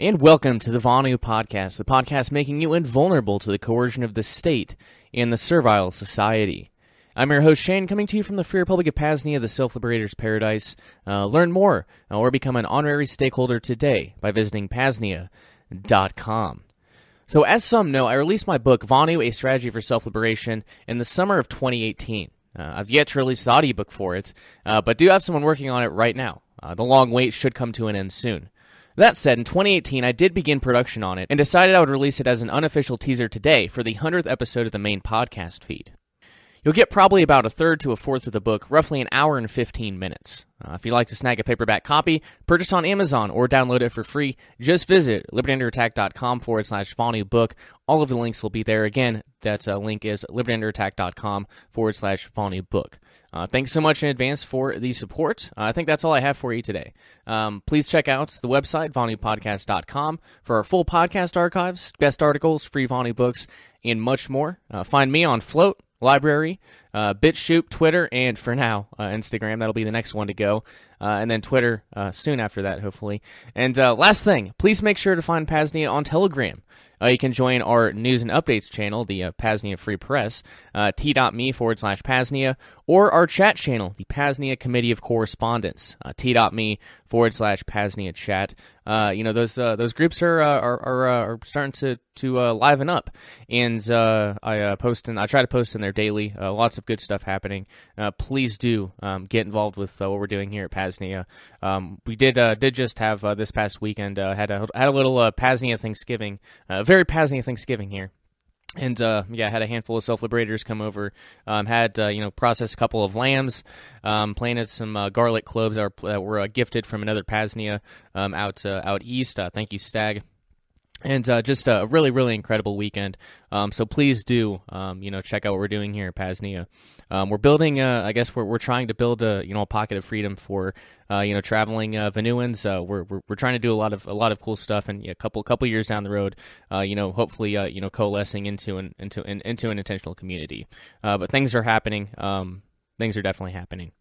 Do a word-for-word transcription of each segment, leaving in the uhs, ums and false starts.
And welcome to the Vonu podcast, the podcast making you invulnerable to the coercion of the state and the servile society. I'm your host, Shane, coming to you from the Free Republic of Paznia, the Self-Liberator's Paradise. Uh, learn more or become an honorary stakeholder today by visiting paznia dot com. So as some know, I released my book, Vonu, A Strategy for Self-Liberation, in the summer of twenty eighteen. Uh, I've yet to release the audiobook for it, uh, but do have someone working on it right now. Uh, the long wait should come to an end soon. That said, in twenty eighteen, I did begin production on it and decided I would release it as an unofficial teaser today for the hundredth episode of the main podcast feed. You'll get probably about a third to a fourth of the book, roughly an hour and fifteen minutes. Uh, if you'd like to snag a paperback copy, purchase on Amazon or download it for free, just visit libertyunderattack.com forward slash Vonu book. All of the links will be there. Again, that uh, link is libertyunderattack.com forward slash Vonu book. Uh, thanks so much in advance for the support. Uh, I think that's all I have for you today. Um, please check out the website, vonu podcast dot com, for our full podcast archives, best articles, free Vonu books, and much more. Uh, find me on Float, Library, uh, BitChute, Twitter, and for now, uh, Instagram. That'll be the next one to go. Uh, and then Twitter uh, soon after that, hopefully. And uh, last thing, please make sure to find Paznia on Telegram. Uh, you can join our news and updates channel, the uh, Paznia Free Press, uh, t.me forward slash Paznia, or our chat channel, the Paznia Committee of Correspondence, uh, t.me forward slash Paznia chat. Uh, you know, those uh, those groups are uh, are, are, uh, are starting to, to uh, liven up, and uh, I uh, post in, I try to post in there daily. Uh, lots of good stuff happening. Uh, please do um, get involved with uh, what we're doing here at Paznia. Um, we did uh, did just have uh, this past weekend uh, had a had a little uh, Paznia Thanksgiving. Uh, Very Paznia Thanksgiving here. And, uh, yeah, had a handful of self-liberators come over, um, had, uh, you know, processed a couple of lambs, um, planted some uh, garlic cloves that were, that were uh, gifted from another Paznia um, out uh, out east. Uh, thank you, Stag. And uh, just a really, really incredible weekend. Um, so please do, um, you know, check out what we're doing here at Paznia. Um, we're building, uh, I guess we're we're trying to build a, you know, a pocket of freedom for, uh, you know, traveling uh, Vonuans. Uh, we're, we're we're trying to do a lot of a lot of cool stuff, and yeah, a couple couple years down the road, uh, you know, hopefully, uh, you know, coalescing into an into an into an intentional community. Uh, but things are happening. Um, things are definitely happening.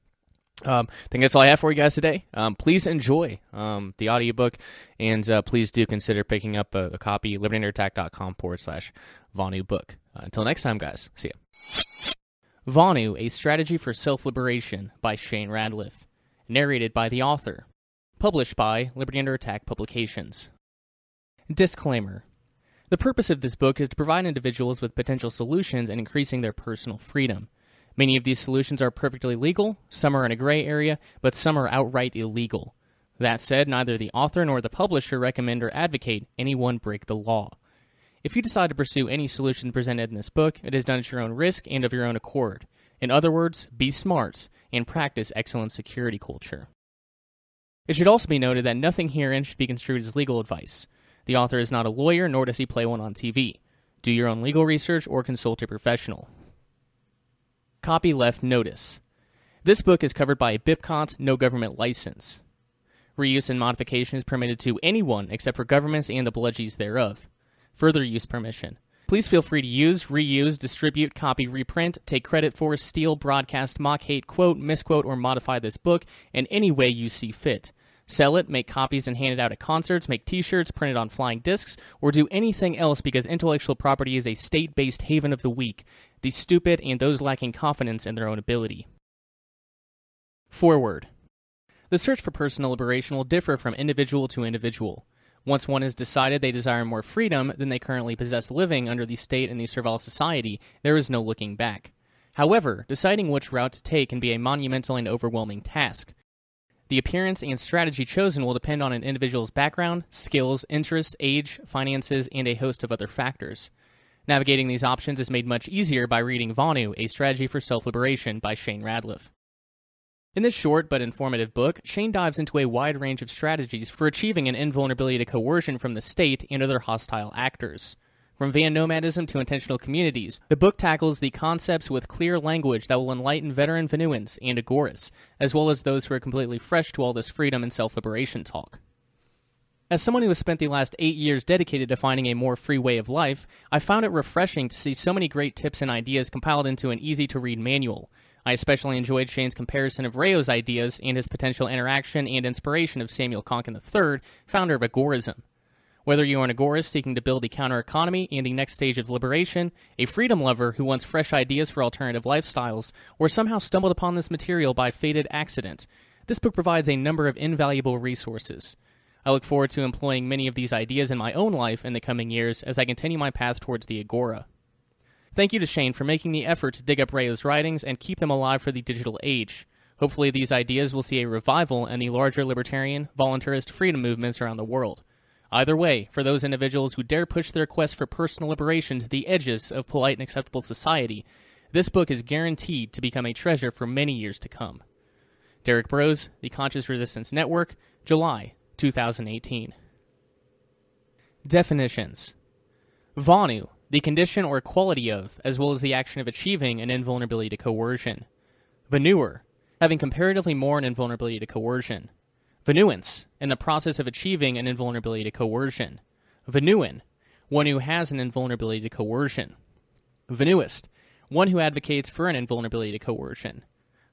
Um, I think that's all I have for you guys today. Um, please enjoy um, the audiobook, and uh, please do consider picking up a, a copy, libertyunderattack.com forward slash Vonu book. Uh, until next time, guys. See ya. Vonu, A Strategy for Self-Liberation by Shane Radliff. Narrated by the author. Published by Liberty Under Attack Publications. Disclaimer. The purpose of this book is to provide individuals with potential solutions in increasing their personal freedom. Many of these solutions are perfectly legal, some are in a gray area, but some are outright illegal. That said, neither the author nor the publisher recommend or advocate anyone break the law. If you decide to pursue any solution presented in this book, it is done at your own risk and of your own accord. In other words, be smart and practice excellent security culture. It should also be noted that nothing herein should be construed as legal advice. The author is not a lawyer, nor does he play one on T V. Do your own legal research or consult a professional. Copy left notice. This book is covered by a BIPCOT no government license. Reuse and modification is permitted to anyone except for governments and the bludgies thereof. Further use permission. Please feel free to use, reuse, distribute, copy, reprint, take credit for, steal, broadcast, mock, hate, quote, misquote, or modify this book in any way you see fit. Sell it, make copies and hand it out at concerts, make t-shirts, print it on flying discs, or do anything else because intellectual property is a state-based haven of the weak, the stupid, and those lacking confidence in their own ability. Foreword. The search for personal liberation will differ from individual to individual. Once one has decided they desire more freedom than they currently possess living under the state and the servile society, there is no looking back. However, deciding which route to take can be a monumental and overwhelming task. The appearance and strategy chosen will depend on an individual's background, skills, interests, age, finances, and a host of other factors. Navigating these options is made much easier by reading Vonu, A Strategy for Self-Liberation by Shane Radliff. In this short but informative book, Shane dives into a wide range of strategies for achieving an invulnerability to coercion from the state and other hostile actors. From van nomadism to intentional communities, the book tackles the concepts with clear language that will enlighten veteran Vonuans and Agorists, as well as those who are completely fresh to all this freedom and self-liberation talk. As someone who has spent the last eight years dedicated to finding a more free way of life, I found it refreshing to see so many great tips and ideas compiled into an easy-to-read manual. I especially enjoyed Shane's comparison of Rayo's ideas and his potential interaction and inspiration of Samuel Konkin the third, founder of Agorism. Whether you are an agorist seeking to build the counter-economy and the next stage of liberation, a freedom lover who wants fresh ideas for alternative lifestyles, or somehow stumbled upon this material by fated accident, this book provides a number of invaluable resources. I look forward to employing many of these ideas in my own life in the coming years as I continue my path towards the agora. Thank you to Shane for making the effort to dig up Rayo's writings and keep them alive for the digital age. Hopefully these ideas will see a revival in the larger libertarian, voluntarist freedom movements around the world. Either way, for those individuals who dare push their quest for personal liberation to the edges of polite and acceptable society, this book is guaranteed to become a treasure for many years to come. Derek Brose, The Conscious Resistance Network, July two thousand eighteen. Definitions. Vonu, the condition or quality of, as well as the action of achieving, an invulnerability to coercion. Vonuer, having comparatively more an invulnerability to coercion. Vonuans, in the process of achieving an invulnerability to coercion. Vonuan, one who has an invulnerability to coercion. Vonuist, one who advocates for an invulnerability to coercion.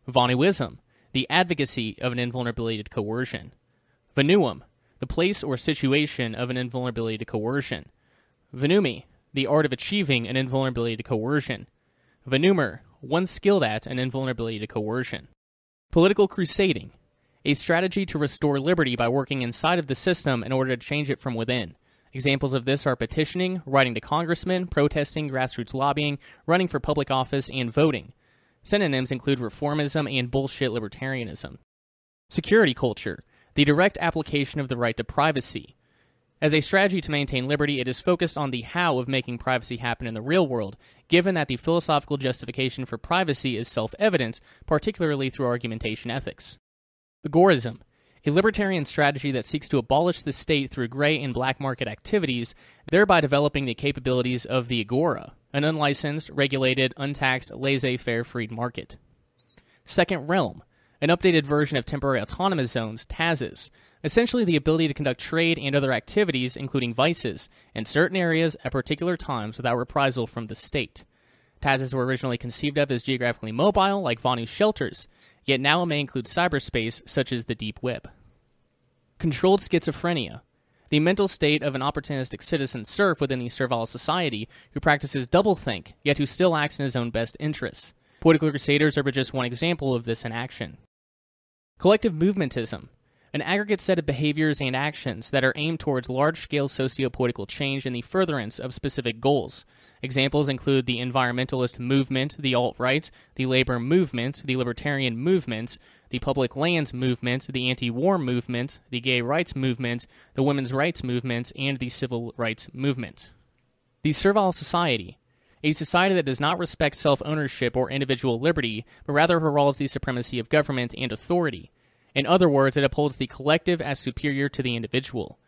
Vonuism, the advocacy of an invulnerability to coercion. Vonuum, the place or situation of an invulnerability to coercion. Vonumi, the art of achieving an invulnerability to coercion. Vonumer, one skilled at an invulnerability to coercion. Political crusading, a strategy to restore liberty by working inside of the system in order to change it from within. Examples of this are petitioning, writing to congressmen, protesting, grassroots lobbying, running for public office, and voting. Synonyms include reformism and bullshit libertarianism. Security culture, the direct application of the right to privacy. As a strategy to maintain liberty, it is focused on the how of making privacy happen in the real world, given that the philosophical justification for privacy is self-evident, particularly through argumentation ethics. Agorism, a libertarian strategy that seeks to abolish the state through gray and black market activities, thereby developing the capabilities of the agora, an unlicensed, regulated, untaxed, laissez-faire free market. Second Realm, an updated version of temporary autonomous zones, TAZs, essentially the ability to conduct trade and other activities, including vices, in certain areas at particular times without reprisal from the state. TAZs were originally conceived of as geographically mobile, like Vonu shelters, yet now it may include cyberspace, such as the deep web. Controlled schizophrenia, the mental state of an opportunistic citizen serf within the servile society who practices doublethink, yet who still acts in his own best interests. Political crusaders are but just one example of this in action. Collective movementism, an aggregate set of behaviors and actions that are aimed towards large-scale socio-political change in the furtherance of specific goals. Examples include the environmentalist movement, the alt-right, the labor movement, the libertarian movement, the public lands movement, the anti-war movement, the gay rights movement, the women's rights movement, and the civil rights movement. The servile society, a society that does not respect self-ownership or individual liberty, but rather heralds the supremacy of government and authority. In other words, it upholds the collective as superior to the individual.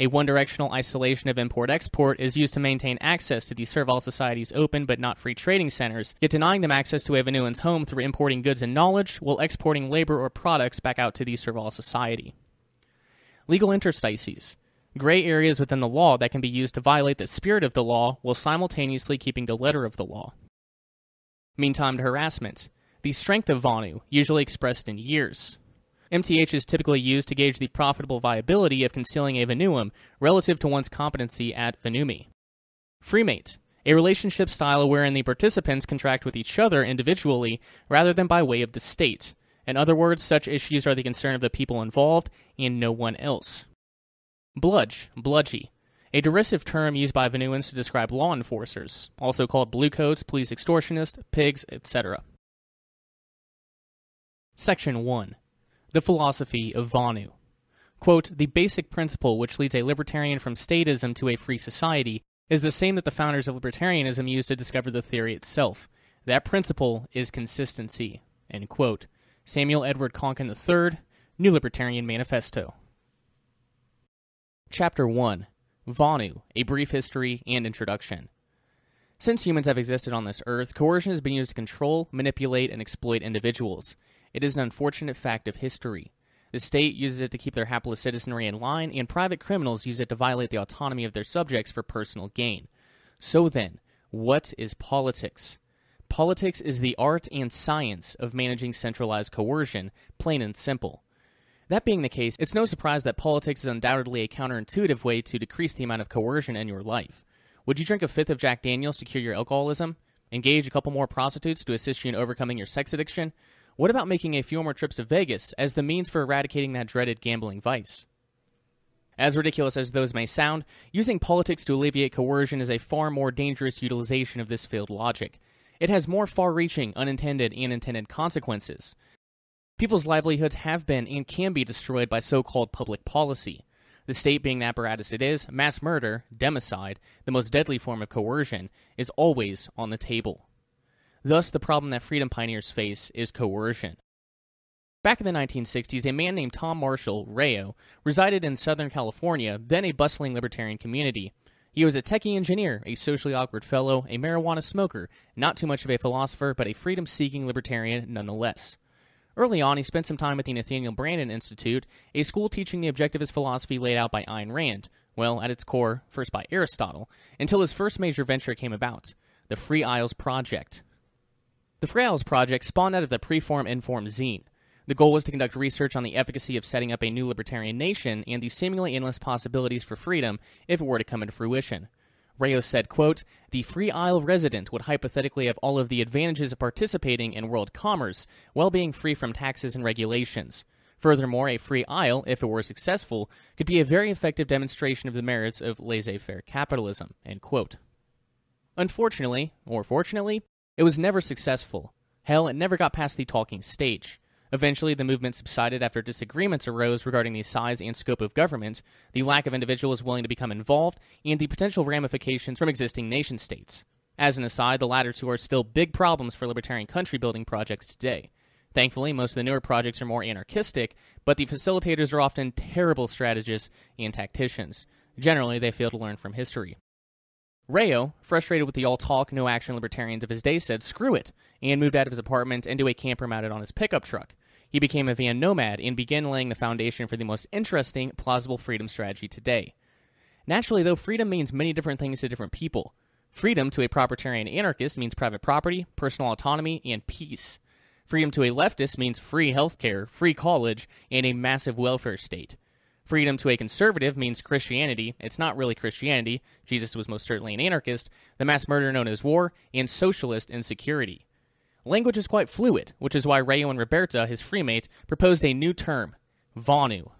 A one-directional isolation of import-export is used to maintain access to the servile society's open but not free trading centers, yet denying them access to a Vonuan's home through importing goods and knowledge while exporting labor or products back out to the servile society. Legal interstices, gray areas within the law that can be used to violate the spirit of the law while simultaneously keeping the letter of the law. Mean-timed harassment, the strength of Vonu, usually expressed in years. M T H is typically used to gauge the profitable viability of concealing a Vonuum relative to one's competency at Vonumi. Freemate, a relationship style wherein the participants contract with each other individually rather than by way of the state. In other words, such issues are the concern of the people involved and no one else. Bludge, bludgie, a derisive term used by Vonuans to describe law enforcers, also called bluecoats, police extortionists, pigs, et cetera. Section one. The philosophy of Vonu. Quote, the basic principle which leads a libertarian from statism to a free society is the same that the founders of libertarianism used to discover the theory itself. That principle is consistency. End quote. Samuel Edward Konkin the third, New Libertarian Manifesto. Chapter one. Vonu, a brief history and introduction. Since humans have existed on this earth, coercion has been used to control, manipulate, and exploit individuals. It is an unfortunate fact of history. The state uses it to keep their hapless citizenry in line, and private criminals use it to violate the autonomy of their subjects for personal gain. So then, what is politics? Politics is the art and science of managing centralized coercion, plain and simple. That being the case, it's no surprise that politics is undoubtedly a counterintuitive way to decrease the amount of coercion in your life. Would you drink a fifth of Jack Daniels to cure your alcoholism? Engage a couple more prostitutes to assist you in overcoming your sex addiction? What about making a few more trips to Vegas as the means for eradicating that dreaded gambling vice? As ridiculous as those may sound, using politics to alleviate coercion is a far more dangerous utilization of this failed logic. It has more far-reaching, unintended, and intended consequences. People's livelihoods have been and can be destroyed by so-called public policy. The state, being the apparatus it is, mass murder, democide, the most deadly form of coercion, is always on the table. Thus, the problem that freedom pioneers face is coercion. Back in the nineteen sixties, a man named Tom Marshall, Rayo, resided in Southern California, then a bustling libertarian community. He was a techie engineer, a socially awkward fellow, a marijuana smoker, not too much of a philosopher, but a freedom-seeking libertarian nonetheless. Early on, he spent some time at the Nathaniel Brandon Institute, a school teaching the objectivist philosophy laid out by Ayn Rand, well, at its core, first by Aristotle, until his first major venture came about, the Free Isles Project. The Free Isles Project spawned out of the Preform, Inform zine. The goal was to conduct research on the efficacy of setting up a new libertarian nation and the seemingly endless possibilities for freedom if it were to come into fruition. Rayo said, quote, "The Free Isle resident would hypothetically have all of the advantages of participating in world commerce while being free from taxes and regulations. Furthermore, a Free Isle, if it were successful, could be a very effective demonstration of the merits of laissez-faire capitalism." End quote. Unfortunately, or fortunately, it was never successful. Hell, it never got past the talking stage. Eventually, the movement subsided after disagreements arose regarding the size and scope of government, the lack of individuals willing to become involved, and the potential ramifications from existing nation-states. As an aside, the latter two are still big problems for libertarian country-building projects today. Thankfully, most of the newer projects are more anarchistic, but the facilitators are often terrible strategists and tacticians. Generally, they fail to learn from history. Rayo, frustrated with the all-talk, no-action libertarians of his day, said screw it, and moved out of his apartment into a camper mounted on his pickup truck. He became a van nomad and began laying the foundation for the most interesting, plausible freedom strategy today. Naturally, though, freedom means many different things to different people. Freedom to a propertarian anarchist means private property, personal autonomy, and peace. Freedom to a leftist means free healthcare, free college, and a massive welfare state. Freedom to a conservative means Christianity. It's not really Christianity. Jesus was most certainly an anarchist, the mass murder known as war, and socialist insecurity. Language is quite fluid, which is why Rayo and Roberta, his freemates, proposed a new term, Vonu.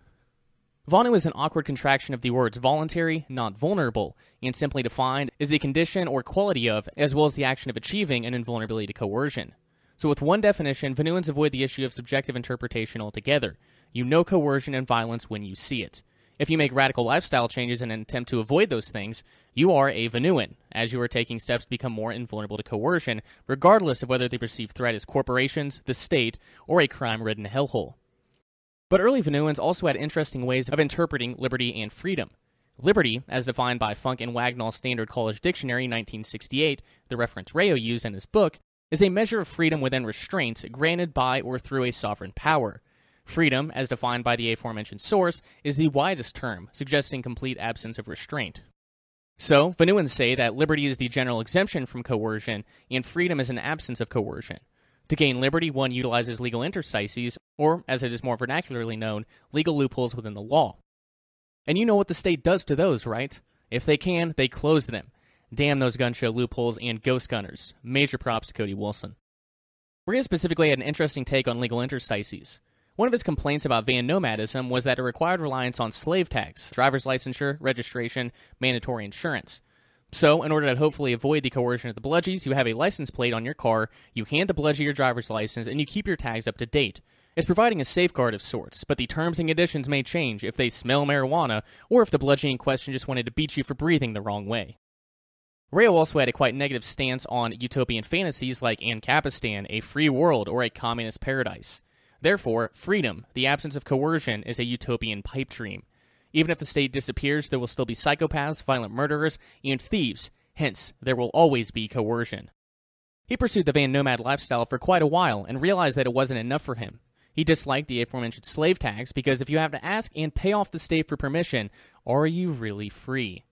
Vonu is an awkward contraction of the words voluntary, not vulnerable, and simply defined is the condition or quality of, as well as the action of achieving an invulnerability to coercion. So with one definition, Vonuans avoid the issue of subjective interpretation altogether. You know coercion and violence when you see it. If you make radical lifestyle changes in an attempt to avoid those things, you are a Vonuan, as you are taking steps to become more invulnerable to coercion, regardless of whether the perceived threat is corporations, the state, or a crime-ridden hellhole. But early Vonuans also had interesting ways of interpreting liberty and freedom. Liberty, as defined by Funk and Wagnall's Standard College Dictionary nineteen sixty-eight, the reference Rayo used in his book, is a measure of freedom within restraints granted by or through a sovereign power. Freedom, as defined by the aforementioned source, is the widest term, suggesting complete absence of restraint. So, Vonuans say that liberty is the general exemption from coercion, and freedom is an absence of coercion. To gain liberty, one utilizes legal interstices, or, as it is more vernacularly known, legal loopholes within the law. And you know what the state does to those, right? If they can, they close them. Damn those gun show loopholes and ghost gunners. Major props to Cody Wilson. Rayo specifically had an interesting take on legal interstices. One of his complaints about van nomadism was that it required reliance on slave tax, driver's licensure, registration, mandatory insurance. So, in order to hopefully avoid the coercion of the bludgies, you have a license plate on your car, you hand the bludgie your driver's license, and you keep your tags up to date. It's providing a safeguard of sorts, but the terms and conditions may change if they smell marijuana, or if the bludgie in question just wanted to beat you for breathing the wrong way. Rayo also had a quite negative stance on utopian fantasies like Ancapistan, a free world, or a communist paradise. Therefore, freedom, the absence of coercion, is a utopian pipe dream. Even if the state disappears, there will still be psychopaths, violent murderers, and thieves. Hence, there will always be coercion. He pursued the van nomad lifestyle for quite a while and realized that it wasn't enough for him. He disliked the aforementioned slave tax because if you have to ask and pay off the state for permission, are you really free?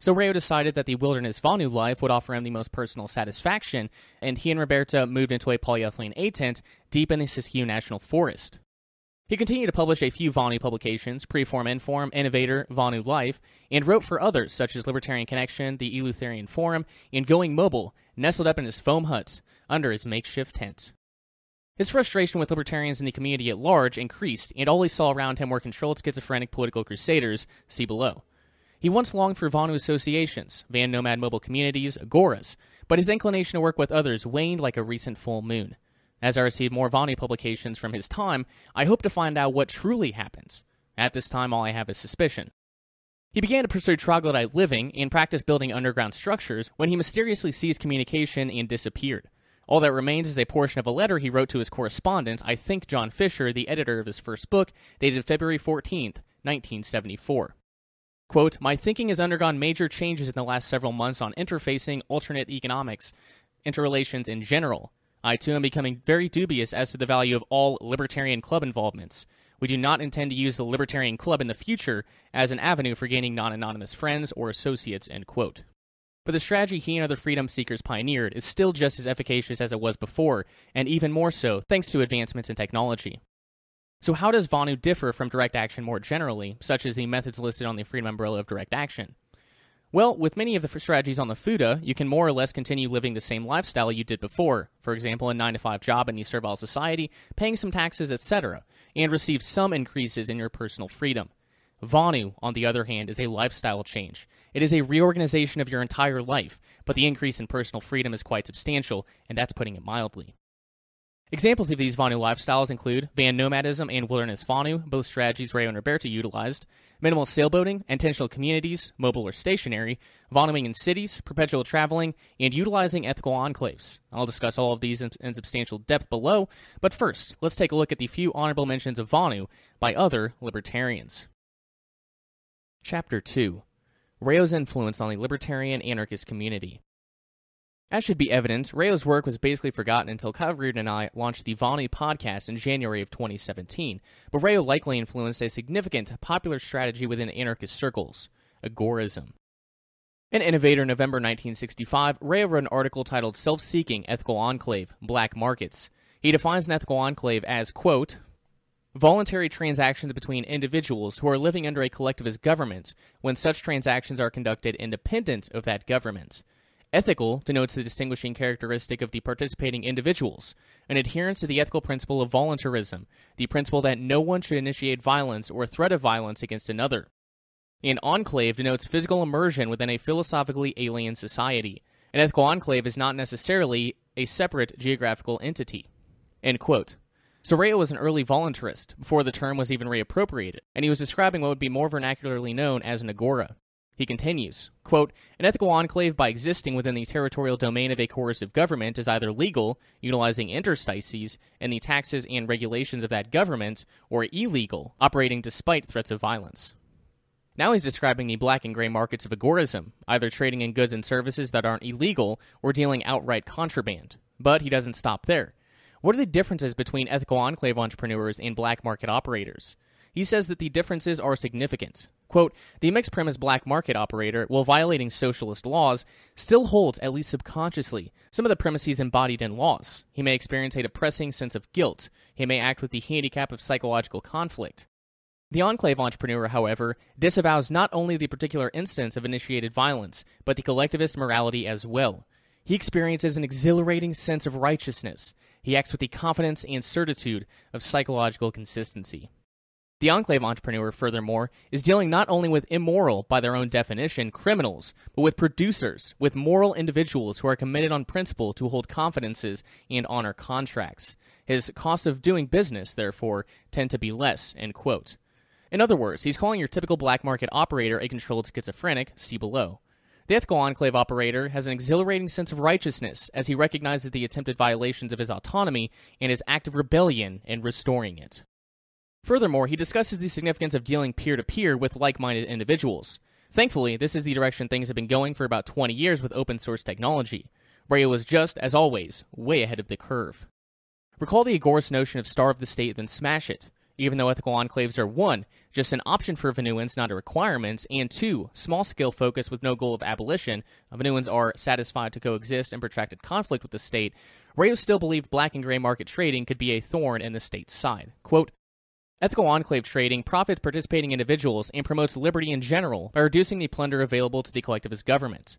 So Rayo decided that the wilderness Vonu life would offer him the most personal satisfaction, and he and Roberta moved into a polyethylene A tent deep in the Siskiyou National Forest. He continued to publish a few Vonu publications, Preform, Inform, Innovator, Vonu Life, and wrote for others such as Libertarian Connection, the Eleutherian Forum, and Going Mobile, nestled up in his foam huts under his makeshift tents. His frustration with libertarians in the community at large increased, and all he saw around him were controlled schizophrenic political crusaders, see below. He once longed for Vonu associations, van nomad mobile communities, agoras, but his inclination to work with others waned like a recent full moon. As I receive more Vonu publications from his time, I hope to find out what truly happens. At this time, all I have is suspicion. He began to pursue troglodyte living and practice building underground structures when he mysteriously ceased communication and disappeared. All that remains is a portion of a letter he wrote to his correspondent, I think John Fisher, the editor of his first book, dated February fourteenth, nineteen seventy-four. Quote, "My thinking has undergone major changes in the last several months on interfacing, alternate economics, interrelations in general. I, too, am becoming very dubious as to the value of all Libertarian Club involvements. We do not intend to use the Libertarian Club in the future as an avenue for gaining non-anonymous friends or associates," end quote. But the strategy he and other freedom seekers pioneered is still just as efficacious as it was before, and even more so, thanks to advancements in technology. So how does Vonu differ from direct action more generally, such as the methods listed on the Freedom Umbrella of Direct Action? Well, with many of the strategies on the FUTA, you can more or less continue living the same lifestyle you did before, for example, a nine to five job in the servile society, paying some taxes, et cetera, and receive some increases in your personal freedom. Vonu, on the other hand, is a lifestyle change. It is a reorganization of your entire life, but the increase in personal freedom is quite substantial, and that's putting it mildly. Examples of these Vonu lifestyles include van nomadism and wilderness Vonu, both strategies Rayo and Roberta utilized, minimal sailboating, intentional communities, mobile or stationary, Vonuing in cities, perpetual traveling, and utilizing ethical enclaves. I'll discuss all of these in, in substantial depth below, but first, let's take a look at the few honorable mentions of Vonu by other libertarians. Chapter two. Rayo's Influence on the Libertarian Anarchist Community. As should be evident, Rayo's work was basically forgotten until Kyle Reardon and I launched the Vonu podcast in January of twenty seventeen, but Rayo likely influenced a significant popular strategy within anarchist circles, Agorism. In Innovator, November nineteen sixty-five, Rayo wrote an article titled Self-Seeking Ethical Enclave, Black Markets. He defines an ethical enclave as, quote, "Voluntary transactions between individuals who are living under a collectivist government when such transactions are conducted independent of that government. Ethical denotes the distinguishing characteristic of the participating individuals, an adherence to the ethical principle of voluntarism, the principle that no one should initiate violence or threat of violence against another. An enclave denotes physical immersion within a philosophically alien society. An ethical enclave is not necessarily a separate geographical entity." End quote. So Rayo was an early voluntarist, before the term was even reappropriated, and he was describing what would be more vernacularly known as an agora. He continues, quote, "An ethical enclave by existing within the territorial domain of a coercive government is either legal, utilizing interstices and the taxes and regulations of that government, or illegal, operating despite threats of violence." Now he's describing the black and gray markets of agorism, either trading in goods and services that aren't illegal or dealing outright contraband. But he doesn't stop there. What are the differences between ethical enclave entrepreneurs and black market operators? He says that the differences are significant. Quote, "The mixed-premise black market operator, while violating socialist laws, still holds, at least subconsciously, some of the premises embodied in laws. He may experience a depressing sense of guilt. He may act with the handicap of psychological conflict. The enclave entrepreneur, however, disavows not only the particular instance of initiated violence, but the collectivist morality as well. He experiences an exhilarating sense of righteousness. He acts with the confidence and certitude of psychological consistency." The enclave entrepreneur, furthermore, is dealing not only with immoral, by their own definition, criminals, but with producers, with moral individuals who are committed on principle to hold confidences and honor contracts. His costs of doing business, therefore, tend to be less, end quote. In other words, he's calling your typical black market operator a controlled schizophrenic, see below. The ethical enclave operator has an exhilarating sense of righteousness as he recognizes the attempted violations of his autonomy and his act of rebellion in restoring it. Furthermore, he discusses the significance of dealing peer-to-peer with like-minded individuals. Thankfully, this is the direction things have been going for about twenty years with open-source technology. Rayo was just, as always, way ahead of the curve. Recall the Agorist notion of starve the state, then smash it. Even though ethical enclaves are one, just an option for Vonuans, not a requirement, and two, small-scale focus with no goal of abolition, Vonuans are satisfied to coexist in protracted conflict with the state, Rayo still believed black and gray market trading could be a thorn in the state's side. Quote, Ethical enclave trading profits participating individuals and promotes liberty in general by reducing the plunder available to the collectivist government.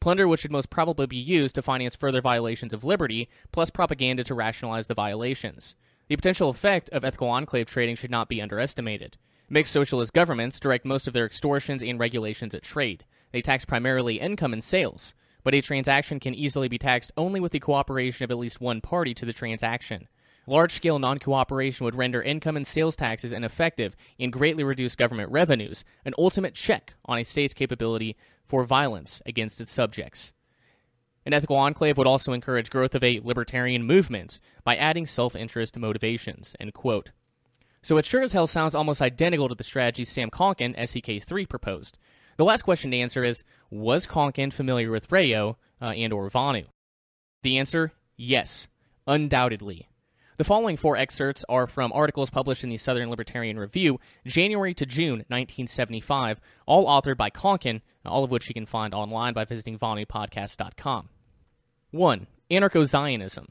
Plunder which should most probably be used to finance further violations of liberty, plus propaganda to rationalize the violations. The potential effect of ethical enclave trading should not be underestimated. Mixed socialist governments direct most of their extortions and regulations at trade. They tax primarily income and sales, but a transaction can easily be taxed only with the cooperation of at least one party to the transaction. Large-scale non-cooperation would render income and sales taxes ineffective and greatly reduce government revenues, an ultimate check on a state's capability for violence against its subjects. An ethical enclave would also encourage growth of a libertarian movement by adding self-interest motivations, end quote. So it sure as hell sounds almost identical to the strategy Sam Konkin, S D K three, proposed. The last question to answer is, was Konkin familiar with Rayo uh, and or Vonu? The answer, yes, undoubtedly. The following four excerpts are from articles published in the Southern Libertarian Review, January to June nineteen seventy-five, all authored by Konkin, all of which you can find online by visiting Vonu podcast dot com. one. Anarcho-Zionism.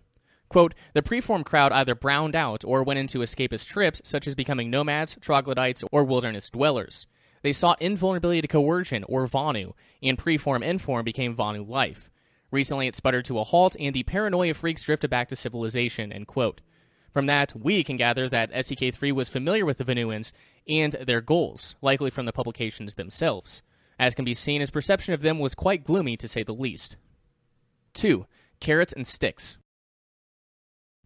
Quote, the preform crowd either browned out or went into escapist trips, such as becoming nomads, troglodytes, or wilderness dwellers. They sought invulnerability to coercion, or Vonu, and Preform Inform became Vonu Life. Recently it sputtered to a halt, and the paranoia freaks drifted back to civilization, end quote. From that, we can gather that S D K three was familiar with the Vonuans and their goals, likely from the publications themselves. As can be seen, his perception of them was quite gloomy, to say the least. two. Carrots and Sticks.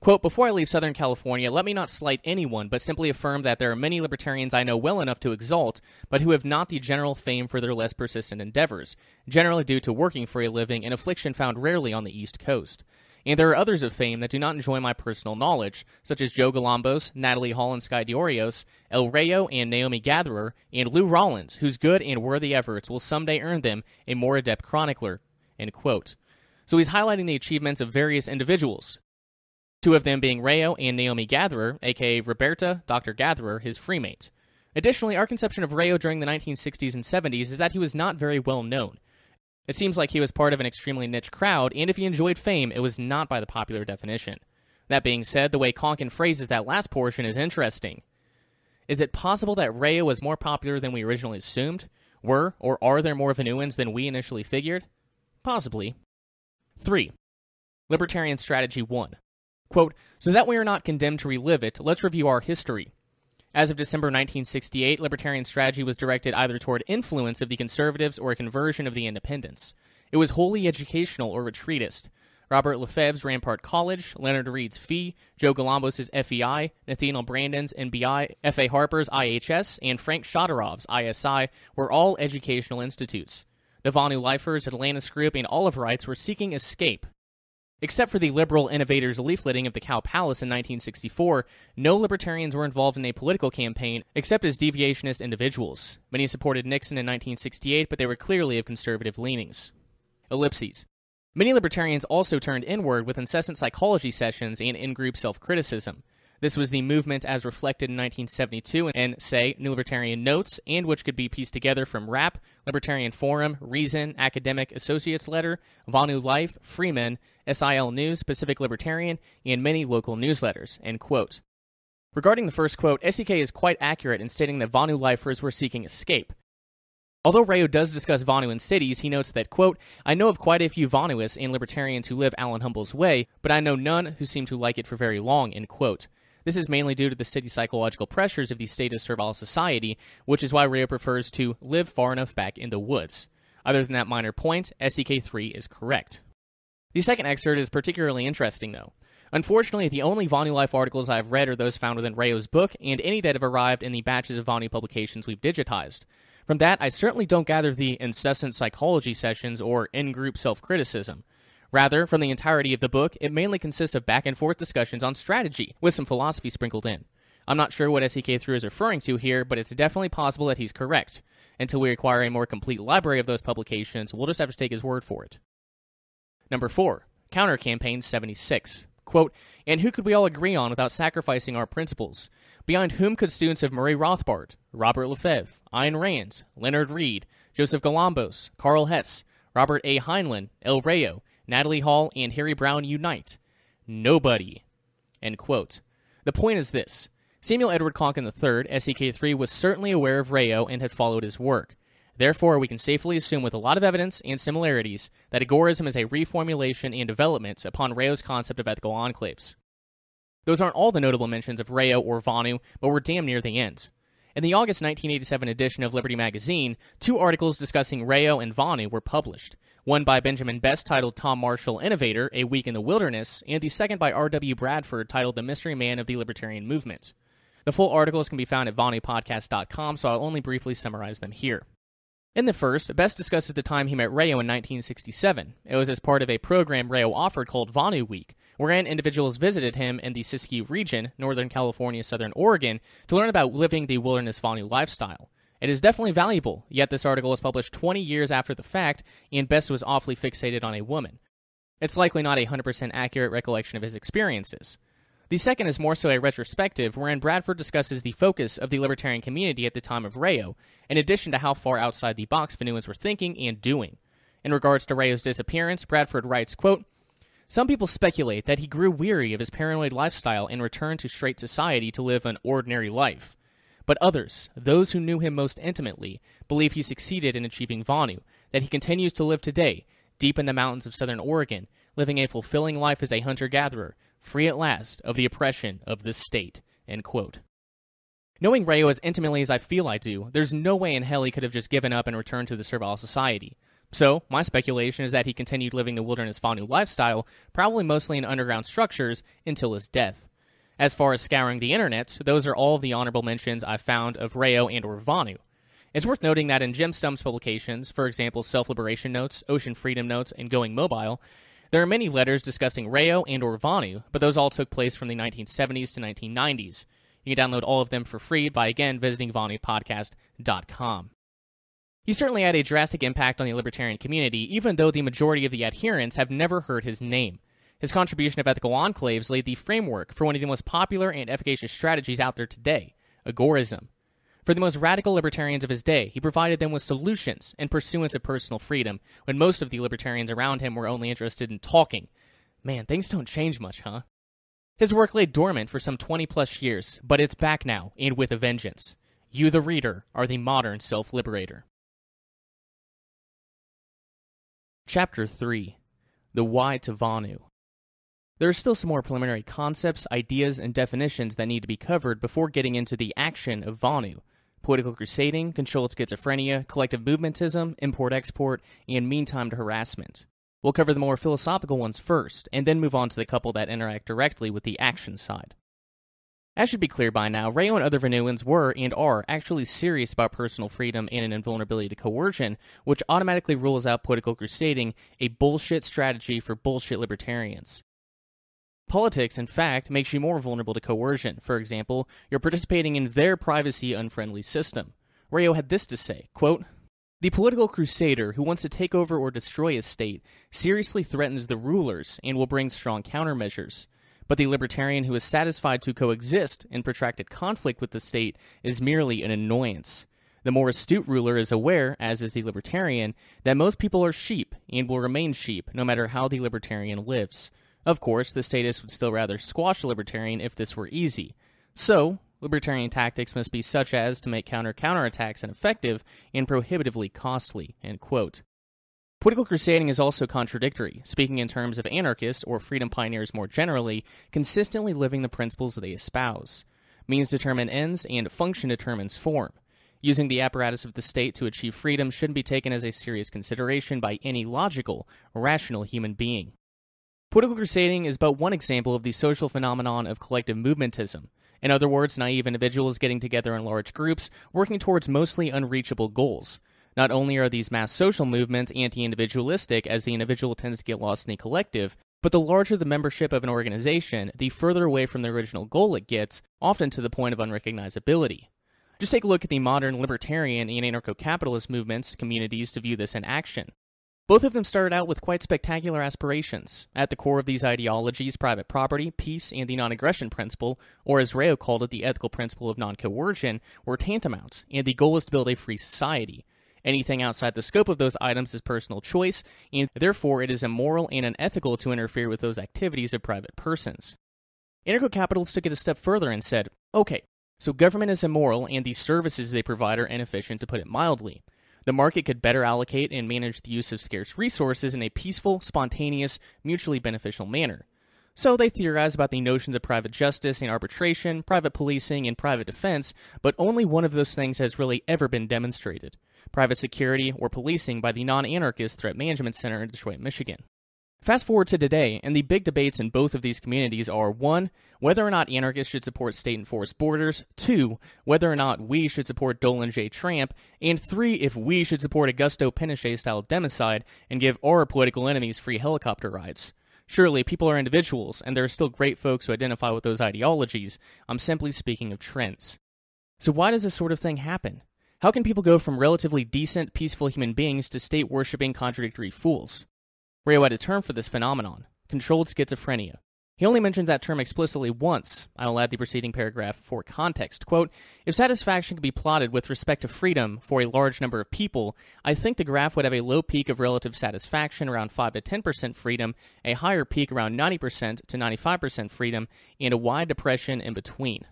Quote, before I leave Southern California, let me not slight anyone, but simply affirm that there are many libertarians I know well enough to exalt, but who have not the general fame for their less persistent endeavors, generally due to working for a living, an affliction found rarely on the East Coast. And there are others of fame that do not enjoy my personal knowledge, such as Joe Galambos, Natalie Hall and Sky Diorios, El Rayo and Naomi Gatherer, and Lou Rollins, whose good and worthy efforts will someday earn them a more adept chronicler, end quote. So he's highlighting the achievements of various individuals, two of them being Rayo and Naomi Gatherer, aka Roberta, Doctor Gatherer, his freemate. Additionally, our conception of Rayo during the nineteen sixties and seventies is that he was not very well known. It seems like he was part of an extremely niche crowd, and if he enjoyed fame, it was not by the popular definition. That being said, the way Konkin phrases that last portion is interesting. Is it possible that Rayo was more popular than we originally assumed? Were, or are there more Vonuans than we initially figured? Possibly. three. Libertarian Strategy one. Quote, so that we are not condemned to relive it, let's review our history. As of December nineteen sixty-eight, libertarian strategy was directed either toward influence of the conservatives or a conversion of the independents. It was wholly educational or retreatist. Robert Lefebvre's Rampart College, Leonard Reed's F E I, Joe Galambos' F E I, Nathaniel Brandon's N B I, F A Harper's I H S, and Frank Shodorov's I S I were all educational institutes. The Vonu Lifers, Atlantis Group, and Oliverites were seeking escape. Except for the liberal innovators' leafleting of the Cow Palace in nineteen sixty-four, no libertarians were involved in a political campaign except as deviationist individuals. Many supported Nixon in nineteen sixty-eight, but they were clearly of conservative leanings. Ellipses. Many libertarians also turned inward with incessant psychology sessions and in-group self-criticism. This was the movement as reflected in nineteen seventy-two in, say, New Libertarian Notes, and which could be pieced together from R A P, Libertarian Forum, Reason, Academic Associates Letter, Vonu Life, Freeman, S I L News, Pacific Libertarian, and many local newsletters, end quote. Regarding the first quote, S D K is quite accurate in stating that Vonu Lifers were seeking escape. Although Rayo does discuss Vonu in cities, he notes that, quote, I know of quite a few Vonuists and libertarians who live Alan Humble's way, but I know none who seem to like it for very long, end quote. This is mainly due to the city psychological pressures of the status servile society, which is why Rayo prefers to live far enough back in the woods. Other than that minor point, S D K three is correct. The second excerpt is particularly interesting, though. Unfortunately, the only Vonu Life articles I have read are those found within Rayo's book, and any that have arrived in the batches of Vonu publications we've digitized. From that, I certainly don't gather the incessant psychology sessions or in-group self-criticism. Rather, from the entirety of the book, it mainly consists of back-and-forth discussions on strategy, with some philosophy sprinkled in. I'm not sure what S D K three is referring to here, but it's definitely possible that he's correct. Until we acquire a more complete library of those publications, we'll just have to take his word for it. Number four. Counter-Campaign seventy-six. Quote, and who could we all agree on without sacrificing our principles? Beyond whom could students of Murray Rothbard, Robert Lefebvre, Ayn Rand, Leonard Reed, Joseph Galambos, Carl Hess, Robert A. Heinlein, El Rayo, Natalie Hall, and Harry Brown unite? Nobody. End quote. The point is this. Samuel Edward Konkin the third, S E K three, was certainly aware of Rayo and had followed his work. Therefore, we can safely assume with a lot of evidence and similarities that Agorism is a reformulation and development upon Rayo's concept of ethical enclaves. Those aren't all the notable mentions of Rayo or Vonu, but we're damn near the end. In the August nineteen eighty-seven edition of Liberty magazine, two articles discussing Rayo and Vonu were published, one by Benjamin Best titled Tom Marshall, Innovator, A Week in the Wilderness, and the second by R W Bradford titled The Mystery Man of the Libertarian Movement. The full articles can be found at Vonu podcast dot com, so I'll only briefly summarize them here. In the first, Best discusses the time he met Rayo in nineteen sixty-seven. It was as part of a program Rayo offered called Vonu Week, wherein individuals visited him in the Siskiyou region, Northern California, Southern Oregon, to learn about living the wilderness Vonu lifestyle. It is definitely valuable, yet this article was published twenty years after the fact, and Best was awfully fixated on a woman. It's likely not a one hundred percent accurate recollection of his experiences. The second is more so a retrospective, wherein Bradford discusses the focus of the libertarian community at the time of Rayo, in addition to how far outside the box Vonuans were thinking and doing. In regards to Rayo's disappearance, Bradford writes, quote, "Some people speculate that he grew weary of his paranoid lifestyle and returned to straight society to live an ordinary life. But others, those who knew him most intimately, believe he succeeded in achieving Vonu, that he continues to live today, deep in the mountains of southern Oregon, living a fulfilling life as a hunter-gatherer, free at last of the oppression of the state," end quote. Knowing Rayo as intimately as I feel I do, there's no way in hell he could have just given up and returned to the servile society. So, my speculation is that he continued living the wilderness Vonu lifestyle, probably mostly in underground structures, until his death. As far as scouring the internet, those are all the honorable mentions I've found of Rayo and or Vonu. It's worth noting that in Jim Stump's publications, for example Self-Liberation Notes, Ocean Freedom Notes, and Going Mobile, there are many letters discussing Rayo and or Vonu, but those all took place from the nineteen seventies to nineteen nineties. You can download all of them for free by, again, visiting Vonu podcast dot com. He certainly had a drastic impact on the libertarian community, even though the majority of the adherents have never heard his name. His contribution of ethical enclaves laid the framework for one of the most popular and efficacious strategies out there today, Agorism. For the most radical libertarians of his day, he provided them with solutions in pursuance of personal freedom, when most of the libertarians around him were only interested in talking. Man, things don't change much, huh? His work lay dormant for some twenty plus years, but it's back now, and with a vengeance. You, the reader, are the modern self-liberator. Chapter three. The Why to Vonu. There are still some more preliminary concepts, ideas, and definitions that need to be covered before getting into the action of Vonu. Political crusading, controlled schizophrenia, collective movementism, import-export, and mean-timed harassment. We'll cover the more philosophical ones first, and then move on to the couple that interact directly with the action side. As should be clear by now, Rayo and other Vonuans were, and are, actually serious about personal freedom and an invulnerability to coercion, which automatically rules out political crusading, a bullshit strategy for bullshit libertarians. Politics, in fact, makes you more vulnerable to coercion. For example, you're participating in their privacy-unfriendly system. Rayo had this to say, quote, "The political crusader who wants to take over or destroy a state seriously threatens the rulers and will bring strong countermeasures. But the libertarian who is satisfied to coexist in protracted conflict with the state is merely an annoyance. The more astute ruler is aware, as is the libertarian, that most people are sheep and will remain sheep no matter how the libertarian lives. Of course, the statist would still rather squash a libertarian if this were easy. So, libertarian tactics must be such as to make counter-counterattacks ineffective and prohibitively costly," end quote. Political crusading is also contradictory, speaking in terms of anarchists, or freedom pioneers more generally, consistently living the principles they espouse. Means determine ends, and function determines form. Using the apparatus of the state to achieve freedom shouldn't be taken as a serious consideration by any logical, rational human being. Political crusading is but one example of the social phenomenon of collective movementism. In other words, naive individuals getting together in large groups, working towards mostly unreachable goals. Not only are these mass social movements anti-individualistic, as the individual tends to get lost in the collective, but the larger the membership of an organization, the further away from the original goal it gets, often to the point of unrecognizability. Just take a look at the modern libertarian and anarcho-capitalist movements communities to view this in action. Both of them started out with quite spectacular aspirations. At the core of these ideologies, private property, peace, and the non-aggression principle, or as Rayo called it, the ethical principle of non-coercion, were tantamount, and the goal is to build a free society. Anything outside the scope of those items is personal choice, and therefore it is immoral and unethical to interfere with those activities of private persons. Anarcho-capitalists took it a step further and said, okay, So government is immoral and the services they provide are inefficient, to put it mildly. The market could better allocate and manage the use of scarce resources in a peaceful, spontaneous, mutually beneficial manner. So they theorize about the notions of private justice and arbitration, private policing, and private defense, but only one of those things has really ever been demonstrated: private security or policing by the non-anarchist Threat Management Center in Detroit, Michigan. Fast forward to today, and the big debates in both of these communities are, one, whether or not anarchists should support state-enforced borders, two, whether or not we should support Dolan J. Trump, and three, if we should support Augusto Pinochet-style democide and give our political enemies free helicopter rides. Surely, people are individuals, and there are still great folks who identify with those ideologies. I'm simply speaking of trends. So why does this sort of thing happen? How can people go from relatively decent, peaceful human beings to state-worshipping contradictory fools? Rayo had a term for this phenomenon: controlled schizophrenia. He only mentioned that term explicitly once. I'll add the preceding paragraph for context. Quote, "If satisfaction could be plotted with respect to freedom for a large number of people, I think the graph would have a low peak of relative satisfaction around five to ten percent freedom, a higher peak around ninety percent to ninety-five percent freedom, and a wide depression in between.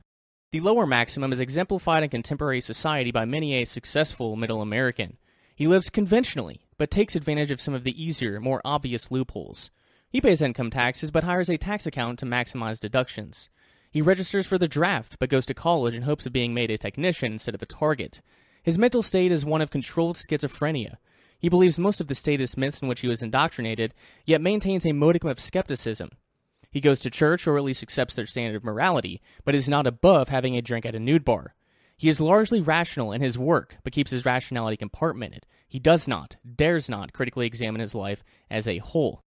The lower maximum is exemplified in contemporary society by many a successful middle American. He lives conventionally, but takes advantage of some of the easier, more obvious loopholes. He pays income taxes, but hires a tax accountant to maximize deductions. He registers for the draft, but goes to college in hopes of being made a technician instead of a target. His mental state is one of controlled schizophrenia. He believes most of the statist myths in which he was indoctrinated, yet maintains a modicum of skepticism. He goes to church, or at least accepts their standard of morality, but is not above having a drink at a nude bar. He is largely rational in his work, but keeps his rationality compartmented. He does not, dares not, critically examine his life as a whole.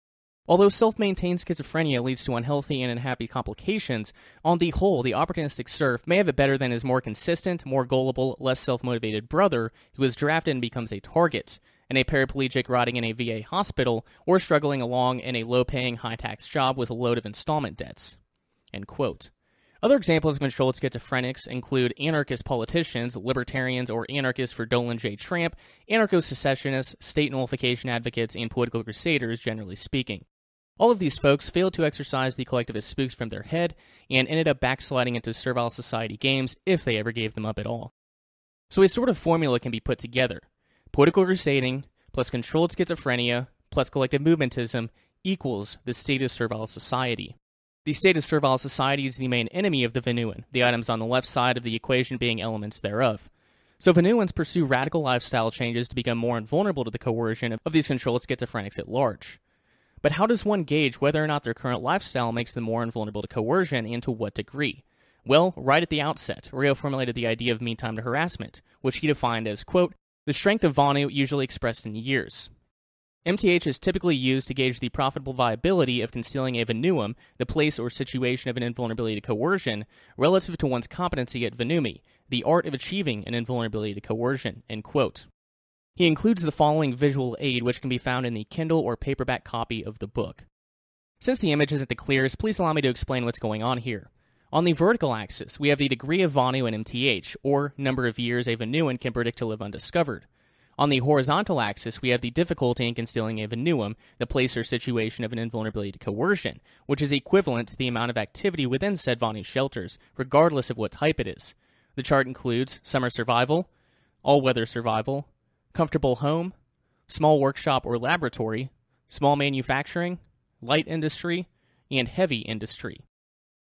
Although self-maintained schizophrenia leads to unhealthy and unhappy complications, on the whole, the opportunistic serf may have it better than his more consistent, more gullible, less self-motivated brother who is drafted and becomes a target, and a paraplegic rotting in a V A hospital, or struggling along in a low-paying, high-tax job with a load of installment debts." End quote. Other examples of controlled schizophrenics include anarchist politicians, libertarians or anarchists for Dolan J. Trump, anarcho-secessionists, state nullification advocates, and political crusaders, generally speaking. All of these folks failed to exercise the collectivist spooks from their head and ended up backsliding into servile society games if they ever gave them up at all. So a sort of formula can be put together: political crusading plus controlled schizophrenia plus collective movementism equals the state of servile society. The state of servile society is the main enemy of the Vonuan, the items on the left side of the equation being elements thereof. So Vonuans pursue radical lifestyle changes to become more invulnerable to the coercion of these controlled schizophrenics at large. But how does one gauge whether or not their current lifestyle makes them more invulnerable to coercion, and to what degree? Well, right at the outset, Rayo formulated the idea of mean time to harassment, which he defined as, quote, "the strength of Vonu usually expressed in years. M T H is typically used to gauge the profitable viability of concealing a Vonuum, the place or situation of an invulnerability to coercion, relative to one's competency at Vonumi, the art of achieving an invulnerability to coercion," end quote. He includes the following visual aid, which can be found in the Kindle or paperback copy of the book. Since the image isn't the clearest, please allow me to explain what's going on here. On the vertical axis, we have the degree of Vonu and M T H, or number of years a Vonuan can predict to live undiscovered. On the horizontal axis, we have the difficulty in concealing a Vonuum, the place or situation of an invulnerability to coercion, which is equivalent to the amount of activity within said Vonu shelters, regardless of what type it is. The chart includes summer survival, all-weather survival, comfortable home, small workshop or laboratory, small manufacturing, light industry, and heavy industry.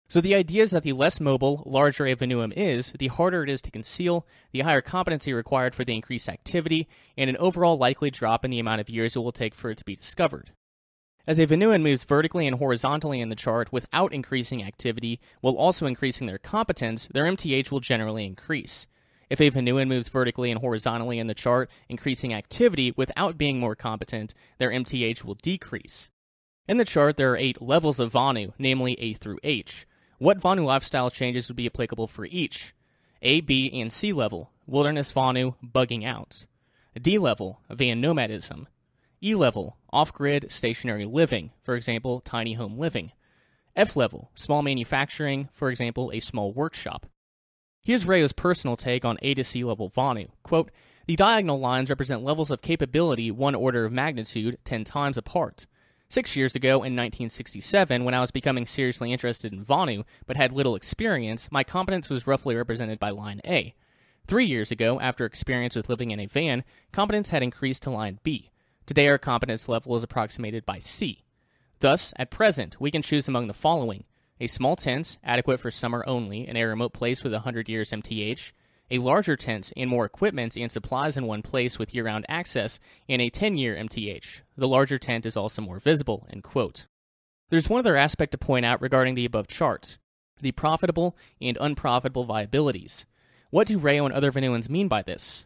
So the idea is that the less mobile, larger a Vonuum is, the harder it is to conceal, the higher competency required for the increased activity, and an overall likely drop in the amount of years it will take for it to be discovered. As a Vonuan moves vertically and horizontally in the chart without increasing activity, while also increasing their competence, their M T H will generally increase. If a Vonuan moves vertically and horizontally in the chart, increasing activity without being more competent, their M T H will decrease. In the chart, there are eight levels of Vonu, namely A through H. What Vonu lifestyle changes would be applicable for each? A, B, and C level, wilderness Vonu, bugging out. D level, van nomadism. E level, off-grid, stationary living, for example, tiny home living. F level, small manufacturing, for example, a small workshop. Here's Rayo's personal take on A to C level Vonu. Quote, "The diagonal lines represent levels of capability one order of magnitude, ten times apart. Six years ago, in nineteen sixty-seven, when I was becoming seriously interested in Vonu, but had little experience, my competence was roughly represented by line A. Three years ago, after experience with living in a van, competence had increased to line B. Today, our competence level is approximated by C. Thus, at present, we can choose among the following: a small tent, adequate for summer only, in a remote place with one hundred years M T H, a larger tent and more equipment and supplies in one place with year-round access, and a ten-year M T H. The larger tent is also more visible, end quote. There's one other aspect to point out regarding the above chart: the profitable and unprofitable viabilities. What do Rayo and other Vonuans mean by this?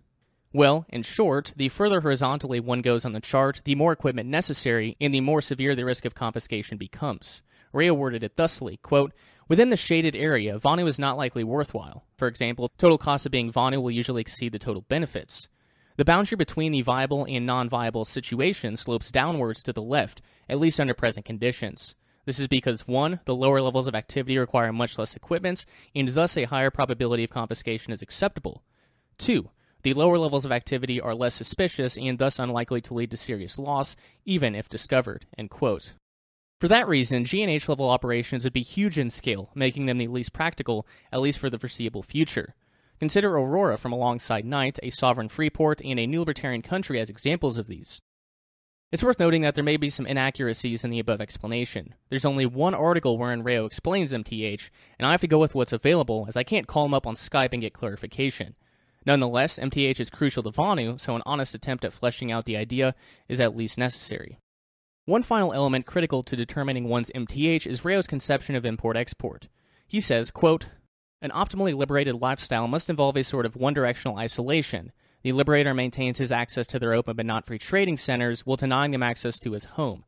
Well, in short, the further horizontally one goes on the chart, the more equipment necessary, and the more severe the risk of confiscation becomes. Rayo worded it thusly, quote, "Within the shaded area, Vonu is not likely worthwhile. For example, total cost of being Vonu will usually exceed the total benefits. The boundary between the viable and non-viable situation slopes downwards to the left, at least under present conditions. This is because, one, the lower levels of activity require much less equipment, and thus a higher probability of confiscation is acceptable. Two, the lower levels of activity are less suspicious and thus unlikely to lead to serious loss, even if discovered," end quote. For that reason, G and H level operations would be huge in scale, making them the least practical, at least for the foreseeable future. Consider Aurora from alongside Knight, a sovereign free port, and a new libertarian country as examples of these. It's worth noting that there may be some inaccuracies in the above explanation. There's only one article wherein Rayo explains M T H, and I have to go with what's available, as I can't call him up on Skype and get clarification. Nonetheless, M T H is crucial to Vonu, so an honest attempt at fleshing out the idea is at least necessary. One final element critical to determining one's M T H is Rayo's conception of import-export. He says, quote, "An optimally liberated lifestyle must involve a sort of one-directional isolation. The liberator maintains his access to their open but not free trading centers while denying them access to his home.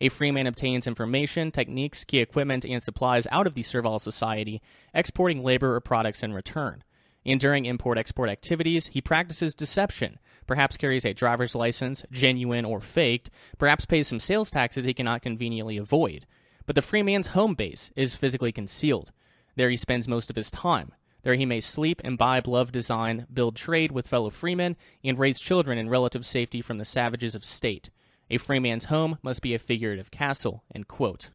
A free man obtains information, techniques, key equipment, and supplies out of the servile society, exporting labor or products in return. And during import-export activities, he practices deception, perhaps carries a driver's license, genuine or faked, perhaps pays some sales taxes he cannot conveniently avoid. But the free man's home base is physically concealed. There he spends most of his time. There he may sleep, imbibe, love, design, build trade with fellow freemen, and raise children in relative safety from the savages of state. A free man's home must be a figurative castle," end quote.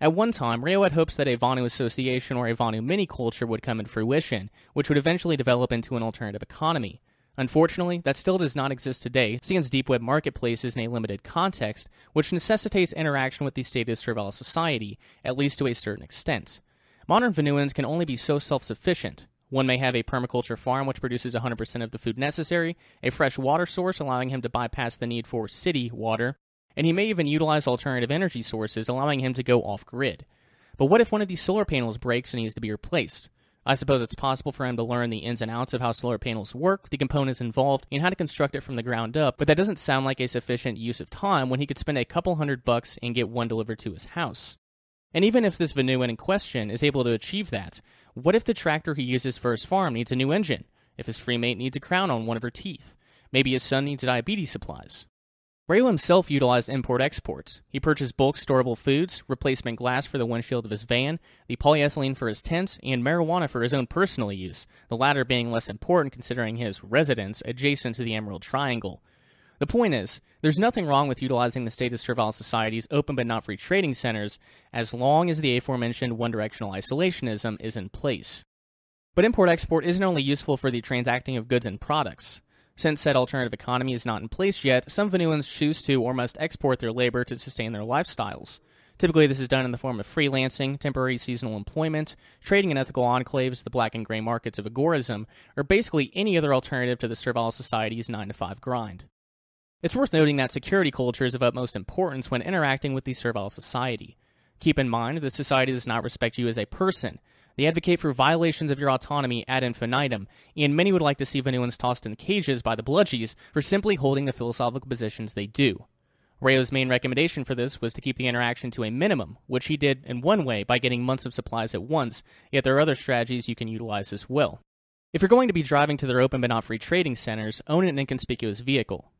At one time, Rayo had hopes that a Vonu association or a Vonu mini-culture would come in fruition, which would eventually develop into an alternative economy. Unfortunately, that still does not exist today, since deep web marketplaces in a limited context, which necessitates interaction with the state of servile society, at least to a certain extent. Modern Vonuans can only be so self-sufficient. One may have a permaculture farm which produces one hundred percent of the food necessary, a fresh water source allowing him to bypass the need for city water, and he may even utilize alternative energy sources, allowing him to go off-grid. But what if one of these solar panels breaks and needs to be replaced? I suppose it's possible for him to learn the ins and outs of how solar panels work, the components involved, and how to construct it from the ground up, but that doesn't sound like a sufficient use of time when he could spend a couple hundred bucks and get one delivered to his house. And even if this Vonuan in question is able to achieve that, what if the tractor he uses for his farm needs a new engine? If his free mate needs a crown on one of her teeth? Maybe his son needs diabetes supplies? Rayo himself utilized import-exports. He purchased bulk storable foods, replacement glass for the windshield of his van, the polyethylene for his tent, and marijuana for his own personal use, the latter being less important considering his residence adjacent to the Emerald Triangle. The point is, there's nothing wrong with utilizing the state of servile society's open but not free trading centers as long as the aforementioned one-directional isolationism is in place. But import-export isn't only useful for the transacting of goods and products. Since said alternative economy is not in place yet, some Vonuans choose to or must export their labor to sustain their lifestyles. Typically, this is done in the form of freelancing, temporary seasonal employment, trading in ethical enclaves, the black and gray markets of agorism, or basically any other alternative to the servile society's nine to five grind. It's worth noting that security culture is of utmost importance when interacting with the servile society. Keep in mind, the society does not respect you as a person. They advocate for violations of your autonomy ad infinitum, and many would like to see Vonuans tossed in cages by the bludgies for simply holding the philosophical positions they do. Rayo's main recommendation for this was to keep the interaction to a minimum, which he did in one way by getting months of supplies at once, yet there are other strategies you can utilize as well. If you're going to be driving to their open but not free trading centers, own an inconspicuous vehicle.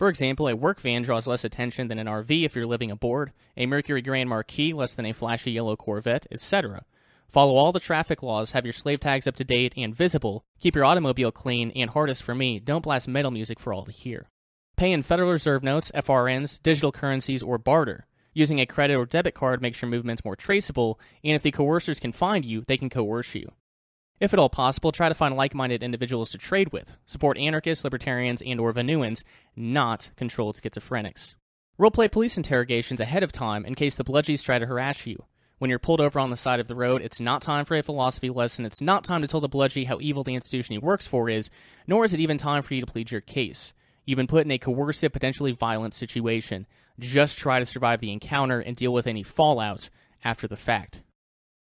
For example, a work van draws less attention than an R V if you're living aboard, a Mercury Grand Marquis less than a flashy yellow Corvette, et cetera. Follow all the traffic laws, have your slave tags up to date and visible, keep your automobile clean, and hardest for me, don't blast metal music for all to hear. Pay in Federal Reserve notes, F R Ns, digital currencies, or barter. Using a credit or debit card makes your movements more traceable, and if the coercers can find you, they can coerce you. If at all possible, try to find like-minded individuals to trade with. Support anarchists, libertarians, and or Vonuans, not controlled schizophrenics. Roleplay police interrogations ahead of time in case the bludgies try to harass you. When you're pulled over on the side of the road, it's not time for a philosophy lesson, it's not time to tell the bludgie how evil the institution he works for is, nor is it even time for you to plead your case. You've been put in a coercive, potentially violent situation. Just try to survive the encounter and deal with any fallout after the fact.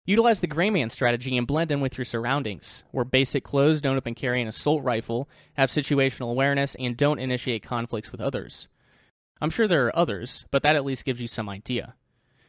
Utilize the gray man strategy and blend in with your surroundings. Wear basic clothes, don't open carry an assault rifle, have situational awareness, and don't initiate conflicts with others. I'm sure there are others, but that at least gives you some idea.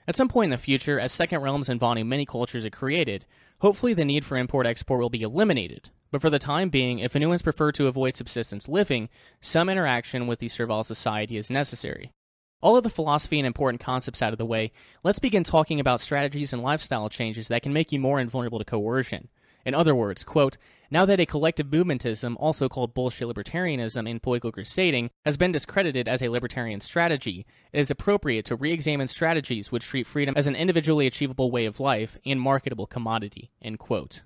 At some point in the future, as second realms and Vonu mini-cultures are created, hopefully the need for import-export will be eliminated, but for the time being, if Vonuans prefer to avoid subsistence living, some interaction with the servile society is necessary. All of the philosophy and important concepts out of the way, let's begin talking about strategies and lifestyle changes that can make you more invulnerable to coercion. In other words, quote, now that a collective movementism, also called bullshit libertarianism and political crusading, has been discredited as a libertarian strategy, it is appropriate to re-examine strategies which treat freedom as an individually achievable way of life and marketable commodity, end quote.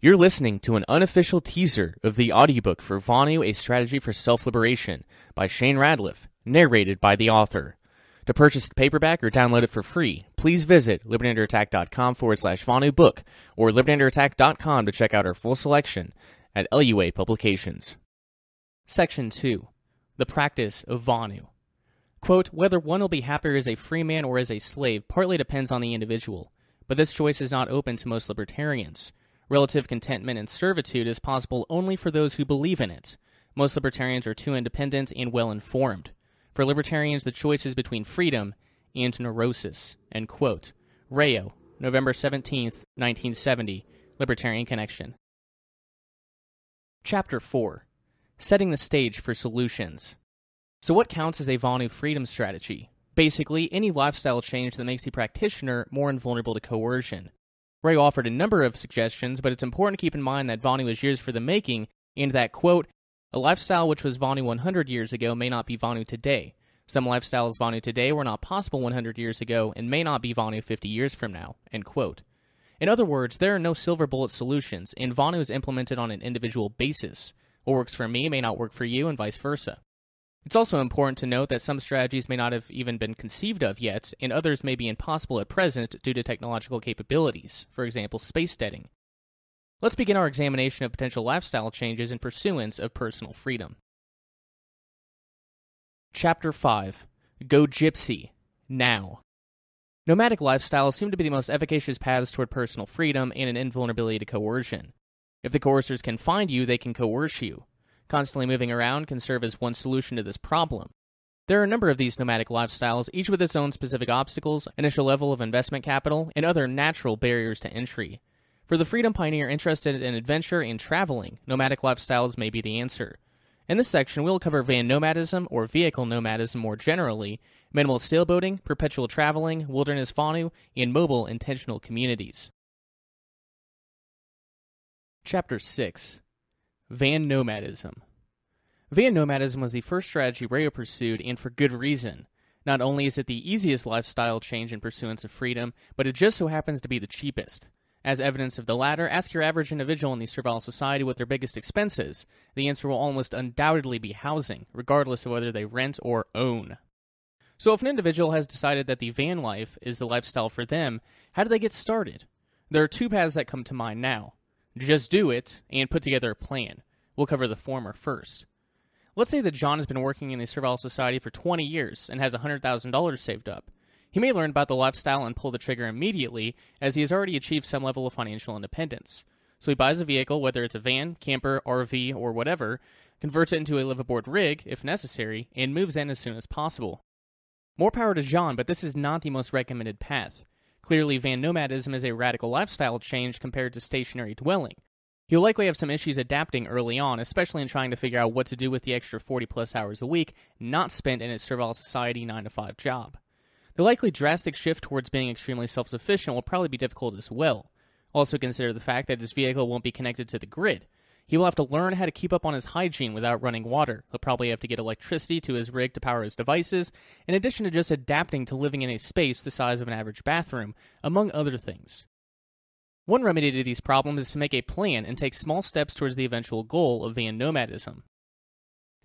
You're listening to an unofficial teaser of the audiobook for Vonu, A Strategy for Self-Liberation by Shane Radliff, narrated by the author. To purchase the paperback or download it for free, please visit libertyunderattack.com forward slash Vonu book or libertyunderattack dot com to check out our full selection at L U A Publications. Section two. The Practice of Vonu. Quote, whether one will be happier as a free man or as a slave partly depends on the individual, but this choice is not open to most libertarians. Relative contentment and servitude is possible only for those who believe in it. Most libertarians are too independent and well-informed. For libertarians, the choice is between freedom and neurosis. End quote. Rayo, November seventeenth, nineteen seventy, Libertarian Connection. Chapter four. Setting the Stage for Solutions. So what counts as a Vonu freedom strategy? Basically, any lifestyle change that makes the practitioner more invulnerable to coercion. Ray offered a number of suggestions, but it's important to keep in mind that Vonu is years for the making, and that, quote, a lifestyle which was Vonu one hundred years ago may not be Vonu today. Some lifestyles Vonu today were not possible one hundred years ago and may not be Vonu fifty years from now, end quote. In other words, there are no silver bullet solutions, and Vonu is implemented on an individual basis. What works for me may not work for you, and vice versa. It's also important to note that some strategies may not have even been conceived of yet, and others may be impossible at present due to technological capabilities, for example, spacesteading. Let's begin our examination of potential lifestyle changes in pursuance of personal freedom. Chapter five. Go Gypsy. Now. Nomadic lifestyles seem to be the most efficacious paths toward personal freedom and an invulnerability to coercion. If the coercers can find you, they can coerce you. Constantly moving around can serve as one solution to this problem. There are a number of these nomadic lifestyles, each with its own specific obstacles, initial level of investment capital, and other natural barriers to entry. For the freedom pioneer interested in adventure and traveling, nomadic lifestyles may be the answer. In this section, we'll cover van nomadism, or vehicle nomadism more generally, minimal sailboating, perpetual traveling, wilderness Vonu, and mobile intentional communities. Chapter six. Van nomadism. Van nomadism was the first strategy Rayo pursued, and for good reason. Not only is it the easiest lifestyle change in pursuance of freedom, but it just so happens to be the cheapest. As evidence of the latter, ask your average individual in the servile society what their biggest expense is. The answer will almost undoubtedly be housing, regardless of whether they rent or own. So if an individual has decided that the van life is the lifestyle for them, how do they get started? There are two paths that come to mind now. Just do it, and put together a plan. We'll cover the former first. Let's say that John has been working in the servile society for twenty years and has one hundred thousand dollars saved up. He may learn about the lifestyle and pull the trigger immediately, as he has already achieved some level of financial independence. So he buys a vehicle, whether it's a van, camper, R V, or whatever, converts it into a liveaboard rig, if necessary, and moves in as soon as possible. More power to John, but this is not the most recommended path. Clearly, van nomadism is a radical lifestyle change compared to stationary dwelling. You'll likely have some issues adapting early on, especially in trying to figure out what to do with the extra forty plus hours a week not spent in its servile society nine to five job. The likely drastic shift towards being extremely self-sufficient will probably be difficult as well. Also consider the fact that this vehicle won't be connected to the grid. He will have to learn how to keep up on his hygiene without running water. He'll probably have to get electricity to his rig to power his devices, in addition to just adapting to living in a space the size of an average bathroom, among other things. One remedy to these problems is to make a plan and take small steps towards the eventual goal of van nomadism.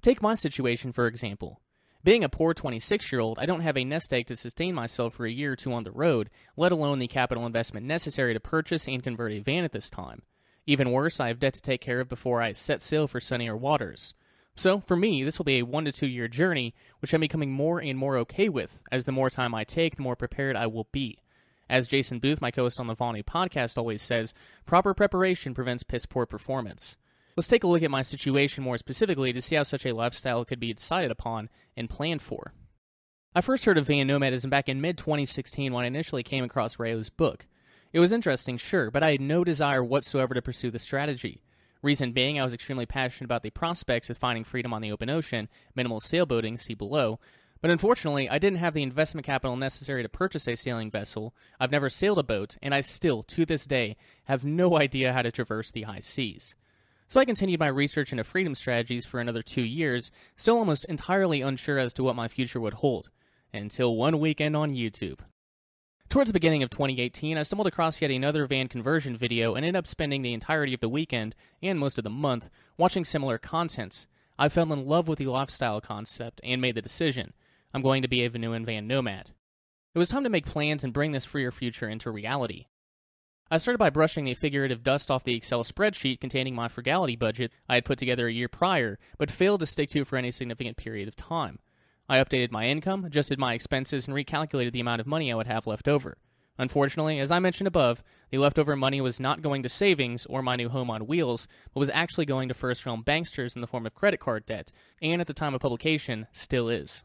Take my situation, for example. Being a poor twenty-six-year-old, I don't have a nest egg to sustain myself for a year or two on the road, let alone the capital investment necessary to purchase and convert a van at this time. Even worse, I have debt to take care of before I set sail for sunnier waters. So, for me, this will be a one to two year journey, which I'm becoming more and more okay with, as the more time I take, the more prepared I will be. As Jason Booth, my co-host on the Vonu podcast, always says, proper preparation prevents piss-poor performance. Let's take a look at my situation more specifically to see how such a lifestyle could be decided upon and planned for. I first heard of van nomadism back in mid twenty sixteen when I initially came across Rayo's book. It was interesting, sure, but I had no desire whatsoever to pursue the strategy. Reason being, I was extremely passionate about the prospects of finding freedom on the open ocean, minimal sailboating, see below, but unfortunately, I didn't have the investment capital necessary to purchase a sailing vessel, I've never sailed a boat, and I still, to this day, have no idea how to traverse the high seas. So I continued my research into freedom strategies for another two years, still almost entirely unsure as to what my future would hold, until one weekend on YouTube. Towards the beginning of twenty eighteen, I stumbled across yet another van conversion video and ended up spending the entirety of the weekend, and most of the month, watching similar contents. I fell in love with the lifestyle concept and made the decision. I'm going to be a Vonuan van nomad. It was time to make plans and bring this freer future into reality. I started by brushing the figurative dust off the Excel spreadsheet containing my frugality budget I had put together a year prior, but failed to stick to for any significant period of time. I updated my income, adjusted my expenses, and recalculated the amount of money I would have left over. Unfortunately, as I mentioned above, the leftover money was not going to savings or my new home on wheels, but was actually going to first-realm banksters in the form of credit card debt, and at the time of publication, still is.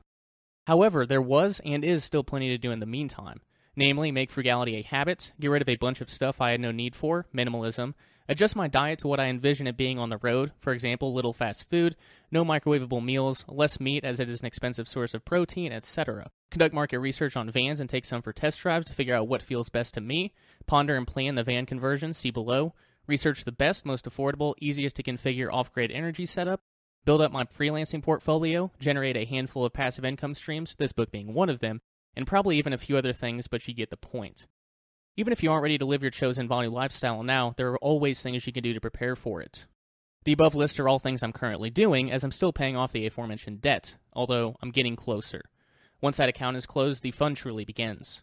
However, there was and is still plenty to do in the meantime. Namely, make frugality a habit, get rid of a bunch of stuff I had no need for, minimalism, adjust my diet to what I envision it being on the road, for example, little fast food, no microwavable meals, less meat as it is an expensive source of protein, et cetera. Conduct market research on vans and take some for test drives to figure out what feels best to me, ponder and plan the van conversion, see below, research the best, most affordable, easiest to configure off-grid energy setup, build up my freelancing portfolio, generate a handful of passive income streams, this book being one of them, and probably even a few other things, but you get the point. Even if you aren't ready to live your chosen Vonu lifestyle now, there are always things you can do to prepare for it. The above list are all things I'm currently doing, as I'm still paying off the aforementioned debt, although I'm getting closer. Once that account is closed, the fun truly begins.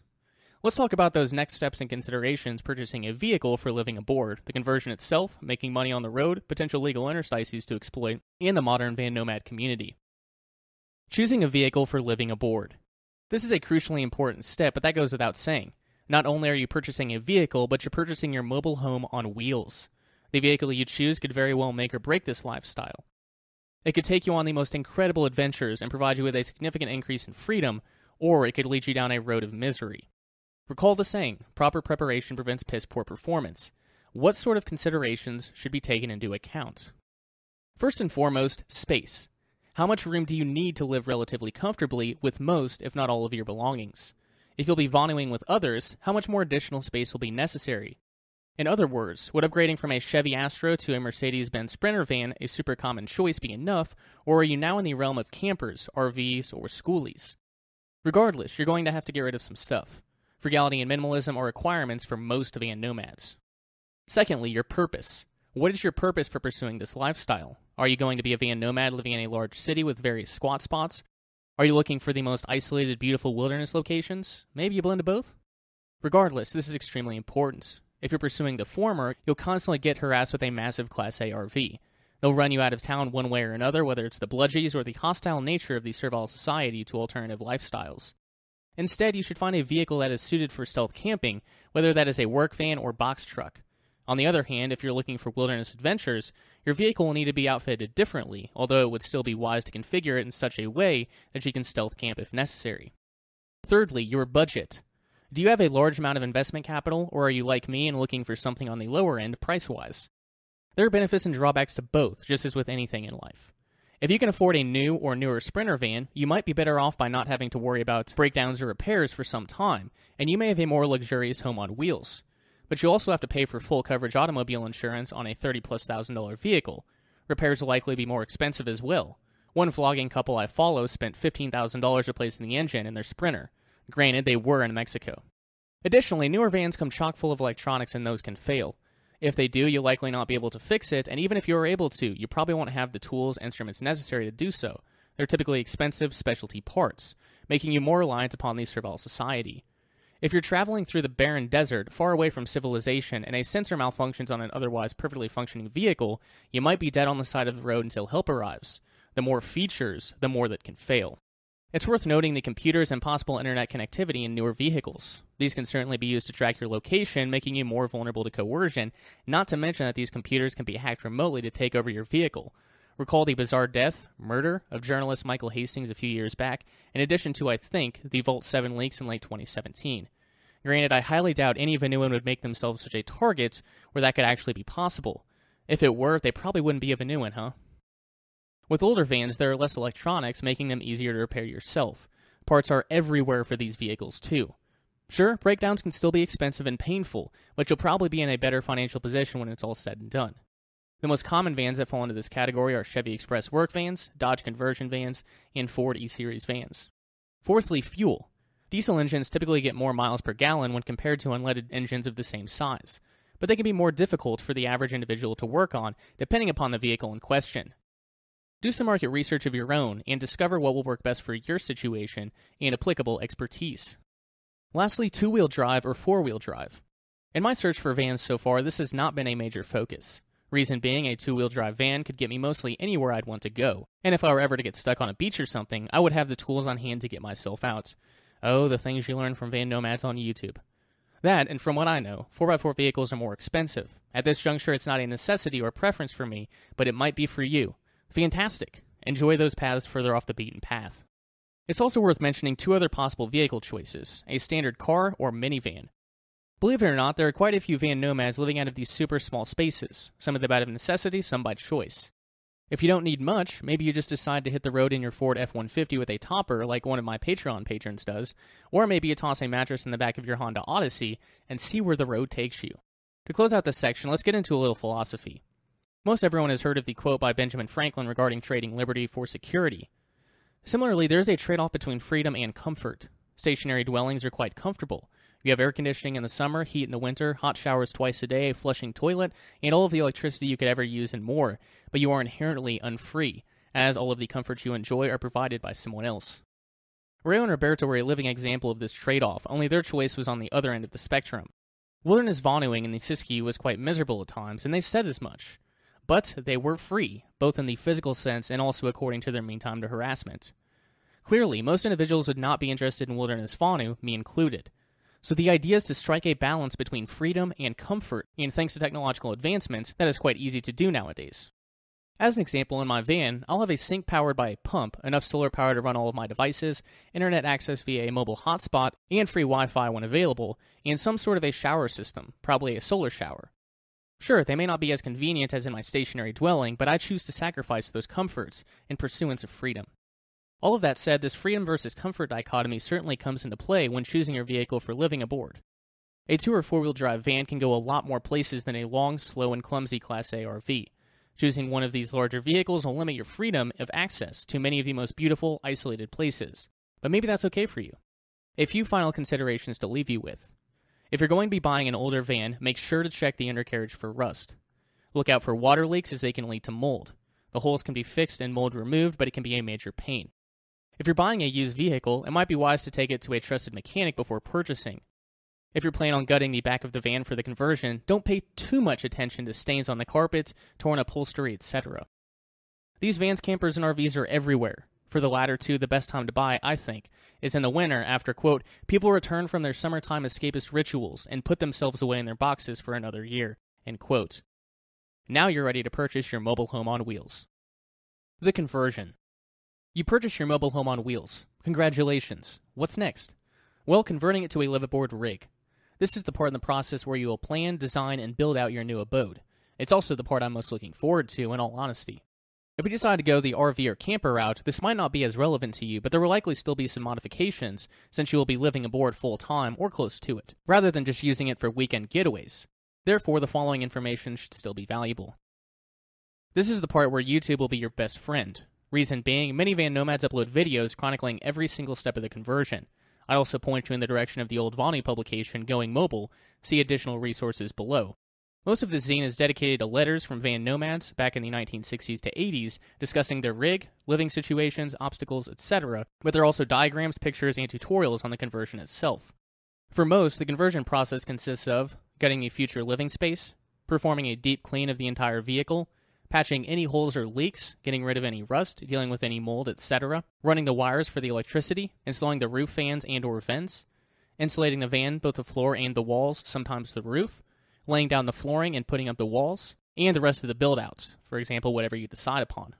Let's talk about those next steps and considerations: purchasing a vehicle for living aboard, the conversion itself, making money on the road, potential legal interstices to exploit, and the modern van nomad community. Choosing a vehicle for living aboard. This is a crucially important step, but that goes without saying. Not only are you purchasing a vehicle, but you're purchasing your mobile home on wheels. The vehicle you choose could very well make or break this lifestyle. It could take you on the most incredible adventures and provide you with a significant increase in freedom, or it could lead you down a road of misery. Recall the saying, proper preparation prevents piss-poor performance. What sort of considerations should be taken into account? First and foremost, space. How much room do you need to live relatively comfortably with most, if not all, of your belongings? If you'll be Vonuing with others, how much more additional space will be necessary? In other words, would upgrading from a Chevy Astro to a Mercedes-Benz Sprinter van, a super common choice, be enough, or are you now in the realm of campers, R Vs, or schoolies? Regardless, you're going to have to get rid of some stuff. Frugality and minimalism are requirements for most van nomads. Secondly, your purpose. What is your purpose for pursuing this lifestyle? Are you going to be a van nomad living in a large city with various squat spots? Are you looking for the most isolated, beautiful wilderness locations? Maybe a blend of both? Regardless, this is extremely important. If you're pursuing the former, you'll constantly get harassed with a massive Class A R V. They'll run you out of town one way or another, whether it's the bludgies or the hostile nature of the servile society to alternative lifestyles. Instead, you should find a vehicle that is suited for stealth camping, whether that is a work van or box truck. On the other hand, if you're looking for wilderness adventures, your vehicle will need to be outfitted differently, although it would still be wise to configure it in such a way that you can stealth camp if necessary. Thirdly, your budget. Do you have a large amount of investment capital, or are you like me and looking for something on the lower end price-wise? There are benefits and drawbacks to both, just as with anything in life. If you can afford a new or newer Sprinter van, you might be better off by not having to worry about breakdowns or repairs for some time, and you may have a more luxurious home on wheels. but you also have to pay for full coverage automobile insurance on a thirty plus thousand dollar vehicle. Repairs will likely be more expensive as well. One vlogging couple I follow spent fifteen thousand dollars replacing the engine in their Sprinter. Granted, they were in Mexico. Additionally, newer vans come chock full of electronics and those can fail. If they do, you'll likely not be able to fix it, and even if you are able to, you probably won't have the tools and instruments necessary to do so. They're typically expensive specialty parts, making you more reliant upon the servile society. If you're traveling through the barren desert, far away from civilization, and a sensor malfunctions on an otherwise perfectly functioning vehicle, you might be dead on the side of the road until help arrives. The more features, the more that can fail. It's worth noting the computers and possible internet connectivity in newer vehicles. These can certainly be used to track your location, making you more vulnerable to coercion, not to mention that these computers can be hacked remotely to take over your vehicle. Recall the bizarre death, murder, of journalist Michael Hastings a few years back, in addition to, I think, the Vault seven leaks in late twenty seventeen. Granted, I highly doubt any Vonuan would make themselves such a target where that could actually be possible. If it were, they probably wouldn't be a Vonuan, huh? With older vans, there are less electronics, making them easier to repair yourself. Parts are everywhere for these vehicles, too. Sure, breakdowns can still be expensive and painful, but you'll probably be in a better financial position when it's all said and done. The most common vans that fall into this category are Chevy Express work vans, Dodge conversion vans, and Ford E-Series vans. Fourthly, fuel. Diesel engines typically get more miles per gallon when compared to unleaded engines of the same size, but they can be more difficult for the average individual to work on, depending upon the vehicle in question. Do some market research of your own and discover what will work best for your situation and applicable expertise. Lastly, two-wheel drive or four-wheel drive. In my search for vans so far, this has not been a major focus. Reason being, a two-wheel drive van could get me mostly anywhere I'd want to go, and if I were ever to get stuck on a beach or something, I would have the tools on hand to get myself out. Oh, the things you learn from van nomads on YouTube. That, and from what I know, four by four vehicles are more expensive. At this juncture, it's not a necessity or preference for me, but it might be for you. Fantastic! Enjoy those paths further off the beaten path. It's also worth mentioning two other possible vehicle choices, a standard car or minivan. Believe it or not, there are quite a few van nomads living out of these super small spaces, some of them out of necessity, some by choice. If you don't need much, maybe you just decide to hit the road in your Ford F one fifty with a topper like one of my Patreon patrons does, or maybe you toss a mattress in the back of your Honda Odyssey and see where the road takes you. To close out this section, let's get into a little philosophy. Most everyone has heard of the quote by Benjamin Franklin regarding trading liberty for security. Similarly, there is a trade-off between freedom and comfort. Stationary dwellings are quite comfortable. You have air conditioning in the summer, heat in the winter, hot showers twice a day, a flushing toilet, and all of the electricity you could ever use and more, but you are inherently unfree, as all of the comforts you enjoy are provided by someone else. Rayo and Roberta were a living example of this trade-off, only their choice was on the other end of the spectrum. Wilderness Vonuing in the Siskiyou was quite miserable at times, and they said as much. But they were free, both in the physical sense and also according to their mean time to harassment. Clearly, most individuals would not be interested in wilderness Vonu, me included. So the idea is to strike a balance between freedom and comfort, and thanks to technological advancements, that is quite easy to do nowadays. As an example, in my van, I'll have a sink powered by a pump, enough solar power to run all of my devices, internet access via a mobile hotspot, and free Wi-Fi when available, and some sort of a shower system, probably a solar shower. Sure, they may not be as convenient as in my stationary dwelling, but I choose to sacrifice those comforts in pursuance of freedom. All of that said, this freedom versus comfort dichotomy certainly comes into play when choosing your vehicle for living aboard. A two- or four-wheel drive van can go a lot more places than a long, slow, and clumsy Class A R V. Choosing one of these larger vehicles will limit your freedom of access to many of the most beautiful, isolated places. But maybe that's okay for you. A few final considerations to leave you with. If you're going to be buying an older van, make sure to check the undercarriage for rust. Look out for water leaks as they can lead to mold. The holes can be fixed and mold removed, but it can be a major pain. If you're buying a used vehicle, it might be wise to take it to a trusted mechanic before purchasing. If you're planning on gutting the back of the van for the conversion, don't pay too much attention to stains on the carpet, torn upholstery, et cetera. These vans, campers, and R Vs are everywhere. For the latter two, the best time to buy, I think, is in the winter after, quote, people return from their summertime escapist rituals and put themselves away in their boxes for another year, end quote. Now you're ready to purchase your mobile home on wheels. The conversion. You purchase your mobile home on wheels. Congratulations. What's next? Well, converting it to a liveaboard rig. This is the part in the process where you will plan, design, and build out your new abode. It's also the part I'm most looking forward to, in all honesty. If you decide to go the R V or camper route, this might not be as relevant to you, but there will likely still be some modifications since you will be living aboard full-time or close to it, rather than just using it for weekend getaways. Therefore, the following information should still be valuable. This is the part where YouTube will be your best friend. Reason being, minivan nomads upload videos chronicling every single step of the conversion. I'd also point you in the direction of the old Vonu publication, Going Mobile. See additional resources below. Most of this zine is dedicated to letters from van nomads back in the nineteen sixties to eighties, discussing their rig, living situations, obstacles, et cetera, but there are also diagrams, pictures, and tutorials on the conversion itself. For most, the conversion process consists of gutting a future living space, performing a deep clean of the entire vehicle, patching any holes or leaks, getting rid of any rust, dealing with any mold, et cetera, running the wires for the electricity, installing the roof fans and/or vents, insulating the van, both the floor and the walls, sometimes the roof, laying down the flooring and putting up the walls, and the rest of the build-outs, for example, whatever you decide upon.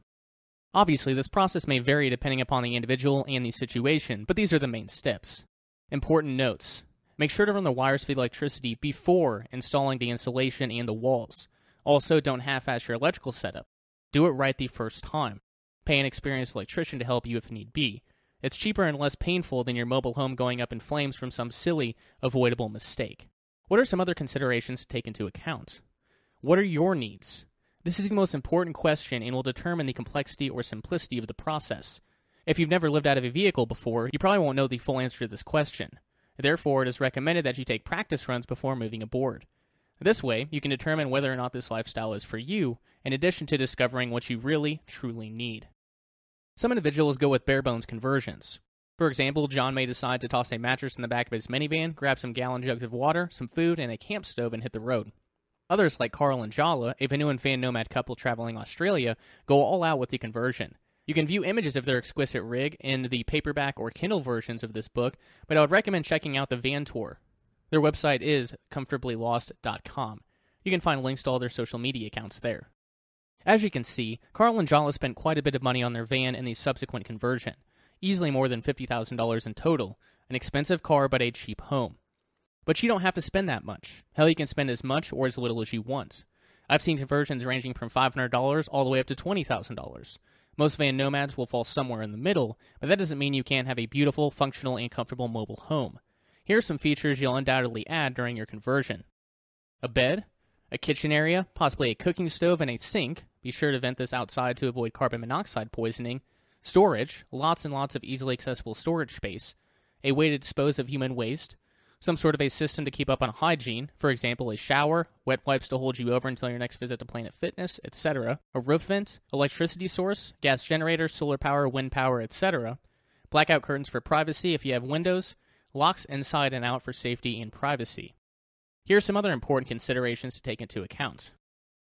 Obviously, this process may vary depending upon the individual and the situation, but these are the main steps. Important notes. Make sure to run the wires for the electricity before installing the insulation and the walls. Also, don't half-ass your electrical setup. Do it right the first time. Pay an experienced electrician to help you if need be. It's cheaper and less painful than your mobile home going up in flames from some silly, avoidable mistake. What are some other considerations to take into account? What are your needs? This is the most important question and will determine the complexity or simplicity of the process. If you've never lived out of a vehicle before, you probably won't know the full answer to this question. Therefore, it is recommended that you take practice runs before moving aboard. This way, you can determine whether or not this lifestyle is for you, in addition to discovering what you really, truly need. Some individuals go with bare-bones conversions. For example, John may decide to toss a mattress in the back of his minivan, grab some gallon jugs of water, some food, and a camp stove and hit the road. Others, like Carl and Jala, a Vonuan fan nomad couple traveling Australia, go all out with the conversion. You can view images of their exquisite rig in the paperback or Kindle versions of this book, but I would recommend checking out the van tour. Their website is comfortably lost dot com. You can find links to all their social media accounts there. As you can see, Carl and Jala spent quite a bit of money on their van and the subsequent conversion. Easily more than fifty thousand dollars in total, an expensive car but a cheap home. But you don't have to spend that much. Hell, you can spend as much or as little as you want. I've seen conversions ranging from five hundred dollars all the way up to twenty thousand dollars. Most van nomads will fall somewhere in the middle, but that doesn't mean you can't have a beautiful, functional, and comfortable mobile home. Here are some features you'll undoubtedly add during your conversion. A bed, a kitchen area, possibly a cooking stove, and a sink. Be sure to vent this outside to avoid carbon monoxide poisoning. Storage, lots and lots of easily accessible storage space, a way to dispose of human waste, some sort of a system to keep up on hygiene, for example, a shower, wet wipes to hold you over until your next visit to Planet Fitness, et cetera, a roof vent, electricity source, gas generator, solar power, wind power, et cetera, blackout curtains for privacy if you have windows, locks inside and out for safety and privacy. Here are some other important considerations to take into account.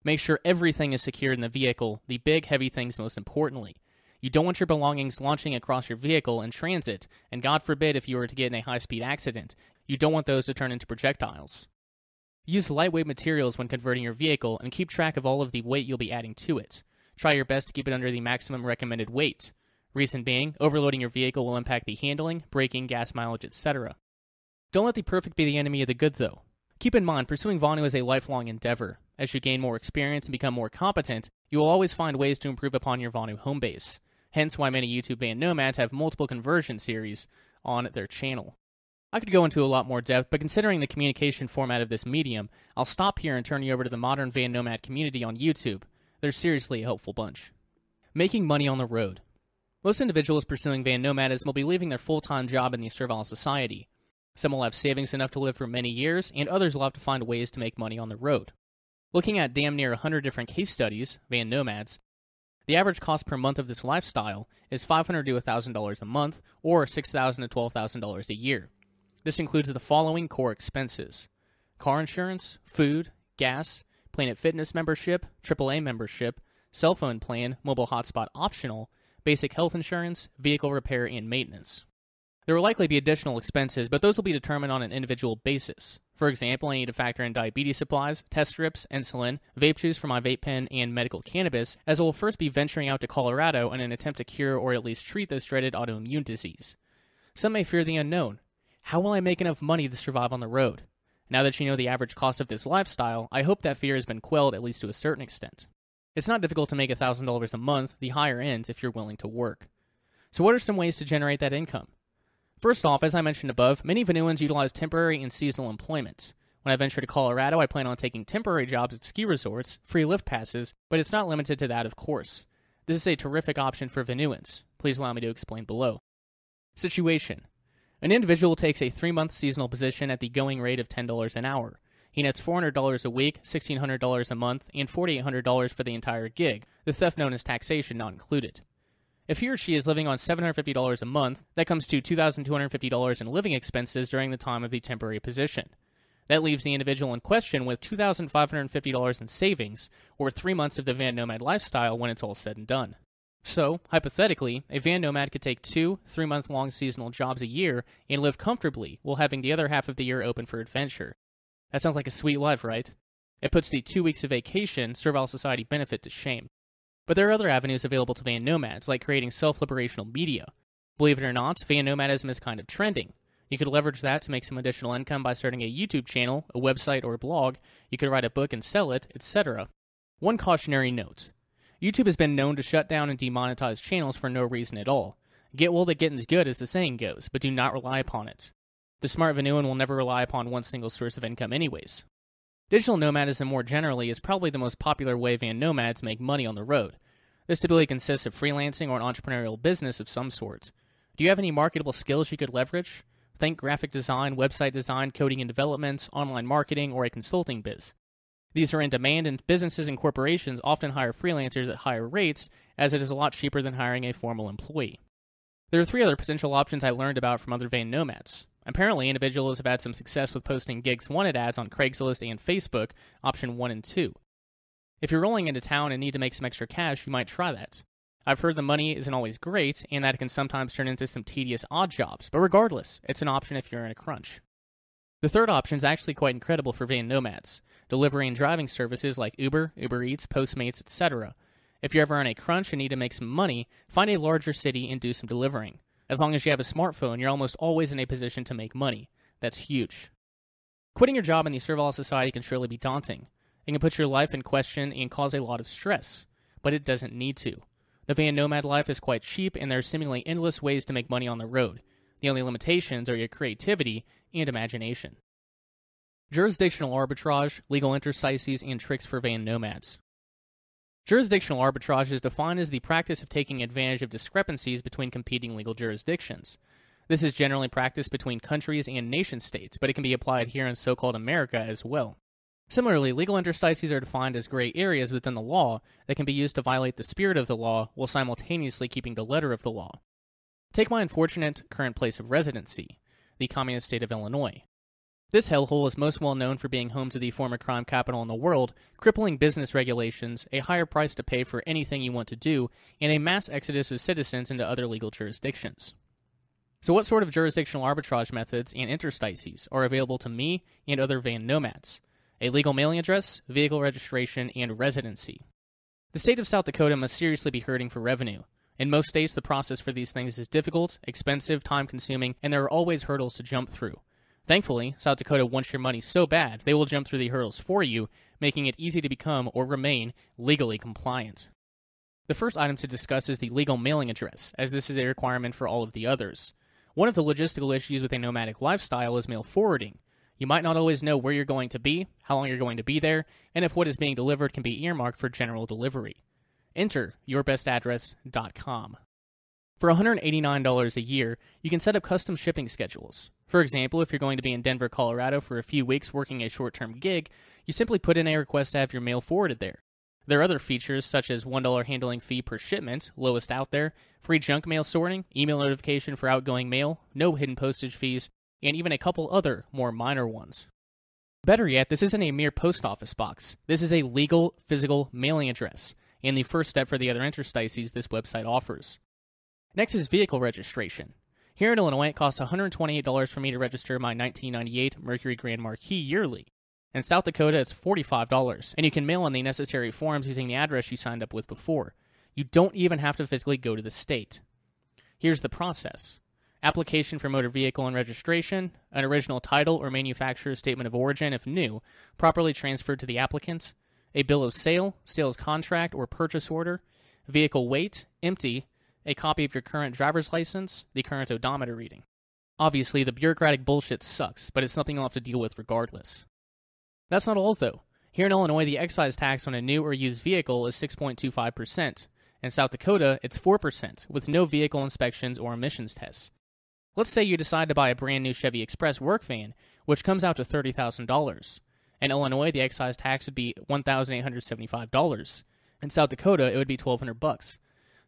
Make sure everything is secured in the vehicle, the big, heavy things most importantly. You don't want your belongings launching across your vehicle in transit, and God forbid if you were to get in a high-speed accident, you don't want those to turn into projectiles. Use lightweight materials when converting your vehicle, and keep track of all of the weight you'll be adding to it. Try your best to keep it under the maximum recommended weight. Reason being, overloading your vehicle will impact the handling, braking, gas mileage, et cetera. Don't let the perfect be the enemy of the good, though. Keep in mind, pursuing Vonu is a lifelong endeavor. As you gain more experience and become more competent, you will always find ways to improve upon your Vonu home base. Hence why many YouTube van nomads have multiple conversion series on their channel. I could go into a lot more depth, but considering the communication format of this medium, I'll stop here and turn you over to the modern van nomad community on YouTube. They're seriously a helpful bunch. Making money on the road. Most individuals pursuing van nomadism will be leaving their full-time job in the servile society. Some will have savings enough to live for many years, and others will have to find ways to make money on the road. Looking at damn near one hundred different case studies, van nomads, the average cost per month of this lifestyle is five hundred to one thousand dollars a month, or six thousand to twelve thousand dollars a year. This includes the following core expenses: car insurance, food, gas, Planet Fitness membership, triple A membership, cell phone plan, mobile hotspot optional, basic health insurance, vehicle repair, and maintenance. There will likely be additional expenses, but those will be determined on an individual basis. For example, I need to factor in diabetes supplies, test strips, insulin, vape juice for my vape pen, and medical cannabis, as I will first be venturing out to Colorado in an attempt to cure or at least treat this dreaded autoimmune disease. Some may fear the unknown. How will I make enough money to survive on the road? Now that you know the average cost of this lifestyle, I hope that fear has been quelled at least to a certain extent. It's not difficult to make one thousand dollars a month, the higher ends, if you're willing to work. So what are some ways to generate that income? First off, as I mentioned above, many Vonuans utilize temporary and seasonal employments. When I venture to Colorado, I plan on taking temporary jobs at ski resorts, free lift passes, but it's not limited to that, of course. This is a terrific option for Vonuans. Please allow me to explain below. Situation. An individual takes a three-month seasonal position at the going rate of ten dollars an hour. He nets four hundred dollars a week, sixteen hundred dollars a month, and forty-eight hundred dollars for the entire gig, the theft known as taxation not included. If he or she is living on seven hundred fifty dollars a month, that comes to two thousand two hundred fifty dollars in living expenses during the time of the temporary position. That leaves the individual in question with two thousand five hundred fifty dollars in savings, or three months of the van nomad lifestyle when it's all said and done. So, hypothetically, a van nomad could take two, three-month-long seasonal jobs a year and live comfortably while having the other half of the year open for adventure. That sounds like a sweet life, right? It puts the two weeks of vacation servile society benefit to shame. But there are other avenues available to van nomads, like creating self-liberational media. Believe it or not, van nomadism is kind of trending. You could leverage that to make some additional income by starting a YouTube channel, a website, or a blog. You could write a book and sell it, et cetera. One cautionary note. YouTube has been known to shut down and demonetize channels for no reason at all. Get well that getting's good, as the saying goes, but do not rely upon it. The smart Vonuan will never rely upon one single source of income anyways. Digital nomadism more generally is probably the most popular way van nomads make money on the road. This typically consists of freelancing or an entrepreneurial business of some sort. Do you have any marketable skills you could leverage? Think graphic design, website design, coding and development, online marketing, or a consulting biz. These are in demand, and businesses and corporations often hire freelancers at higher rates, as it is a lot cheaper than hiring a formal employee. There are three other potential options I learned about from other van nomads. Apparently, individuals have had some success with posting gigs wanted ads on Craigslist and Facebook, option one and two. If you're rolling into town and need to make some extra cash, you might try that. I've heard the money isn't always great, and that it can sometimes turn into some tedious odd jobs, but regardless, it's an option if you're in a crunch. The third option is actually quite incredible for van nomads. Delivery and driving services like Uber, Uber Eats, Postmates, et cetera. If you're ever in a crunch and need to make some money, find a larger city and do some delivering. As long as you have a smartphone, you're almost always in a position to make money. That's huge. Quitting your job in the servile society can surely be daunting. It can put your life in question and cause a lot of stress, but it doesn't need to. The van nomad life is quite cheap, and there are seemingly endless ways to make money on the road. The only limitations are your creativity and imagination. Jurisdictional arbitrage, legal interstices, and tricks for van nomads. Jurisdictional arbitrage is defined as the practice of taking advantage of discrepancies between competing legal jurisdictions. This is generally practiced between countries and nation-states, but it can be applied here in so-called America as well. Similarly, legal interstices are defined as gray areas within the law that can be used to violate the spirit of the law while simultaneously keeping the letter of the law. Take my unfortunate current place of residency, the communist state of Illinois. This hellhole is most well known for being home to the former crime capital in the world, crippling business regulations, a higher price to pay for anything you want to do, and a mass exodus of citizens into other legal jurisdictions. So what sort of jurisdictional arbitrage methods and interstices are available to me and other van nomads? A legal mailing address, vehicle registration, and residency. The state of South Dakota must seriously be hurting for revenue. In most states, the process for these things is difficult, expensive, time-consuming, and there are always hurdles to jump through. Thankfully, South Dakota wants your money so bad, they will jump through the hurdles for you, making it easy to become or remain legally compliant. The first item to discuss is the legal mailing address, as this is a requirement for all of the others. One of the logistical issues with a nomadic lifestyle is mail forwarding. You might not always know where you're going to be, how long you're going to be there, and if what is being delivered can be earmarked for general delivery. Enter your best address dot com. For one hundred eighty-nine dollars a year, you can set up custom shipping schedules. For example, if you're going to be in Denver, Colorado for a few weeks working a short-term gig, you simply put in a request to have your mail forwarded there. There are other features such as one dollar handling fee per shipment, lowest out there, free junk mail sorting, email notification for outgoing mail, no hidden postage fees, and even a couple other, more minor ones. Better yet, this isn't a mere post office box. This is a legal, physical mailing address, and the first step for the other interstices this website offers. Next is vehicle registration. Here in Illinois, it costs one hundred twenty-eight dollars for me to register my nineteen ninety-eight Mercury Grand Marquis yearly. In South Dakota, it's forty-five dollars, and you can mail in the necessary forms using the address you signed up with before. You don't even have to physically go to the state. Here's the process. Application for motor vehicle and registration, an original title or manufacturer's statement of origin if new, properly transferred to the applicant, a bill of sale, sales contract, or purchase order, vehicle weight, empty, a copy of your current driver's license, the current odometer reading. Obviously, the bureaucratic bullshit sucks, but it's something you'll have to deal with regardless. That's not all, though. Here in Illinois, the excise tax on a new or used vehicle is six point two five percent. In South Dakota, it's four percent, with no vehicle inspections or emissions tests. Let's say you decide to buy a brand new Chevy Express work van, which comes out to thirty thousand dollars. In Illinois, the excise tax would be one thousand eight hundred seventy-five dollars. In South Dakota, it would be twelve hundred dollars.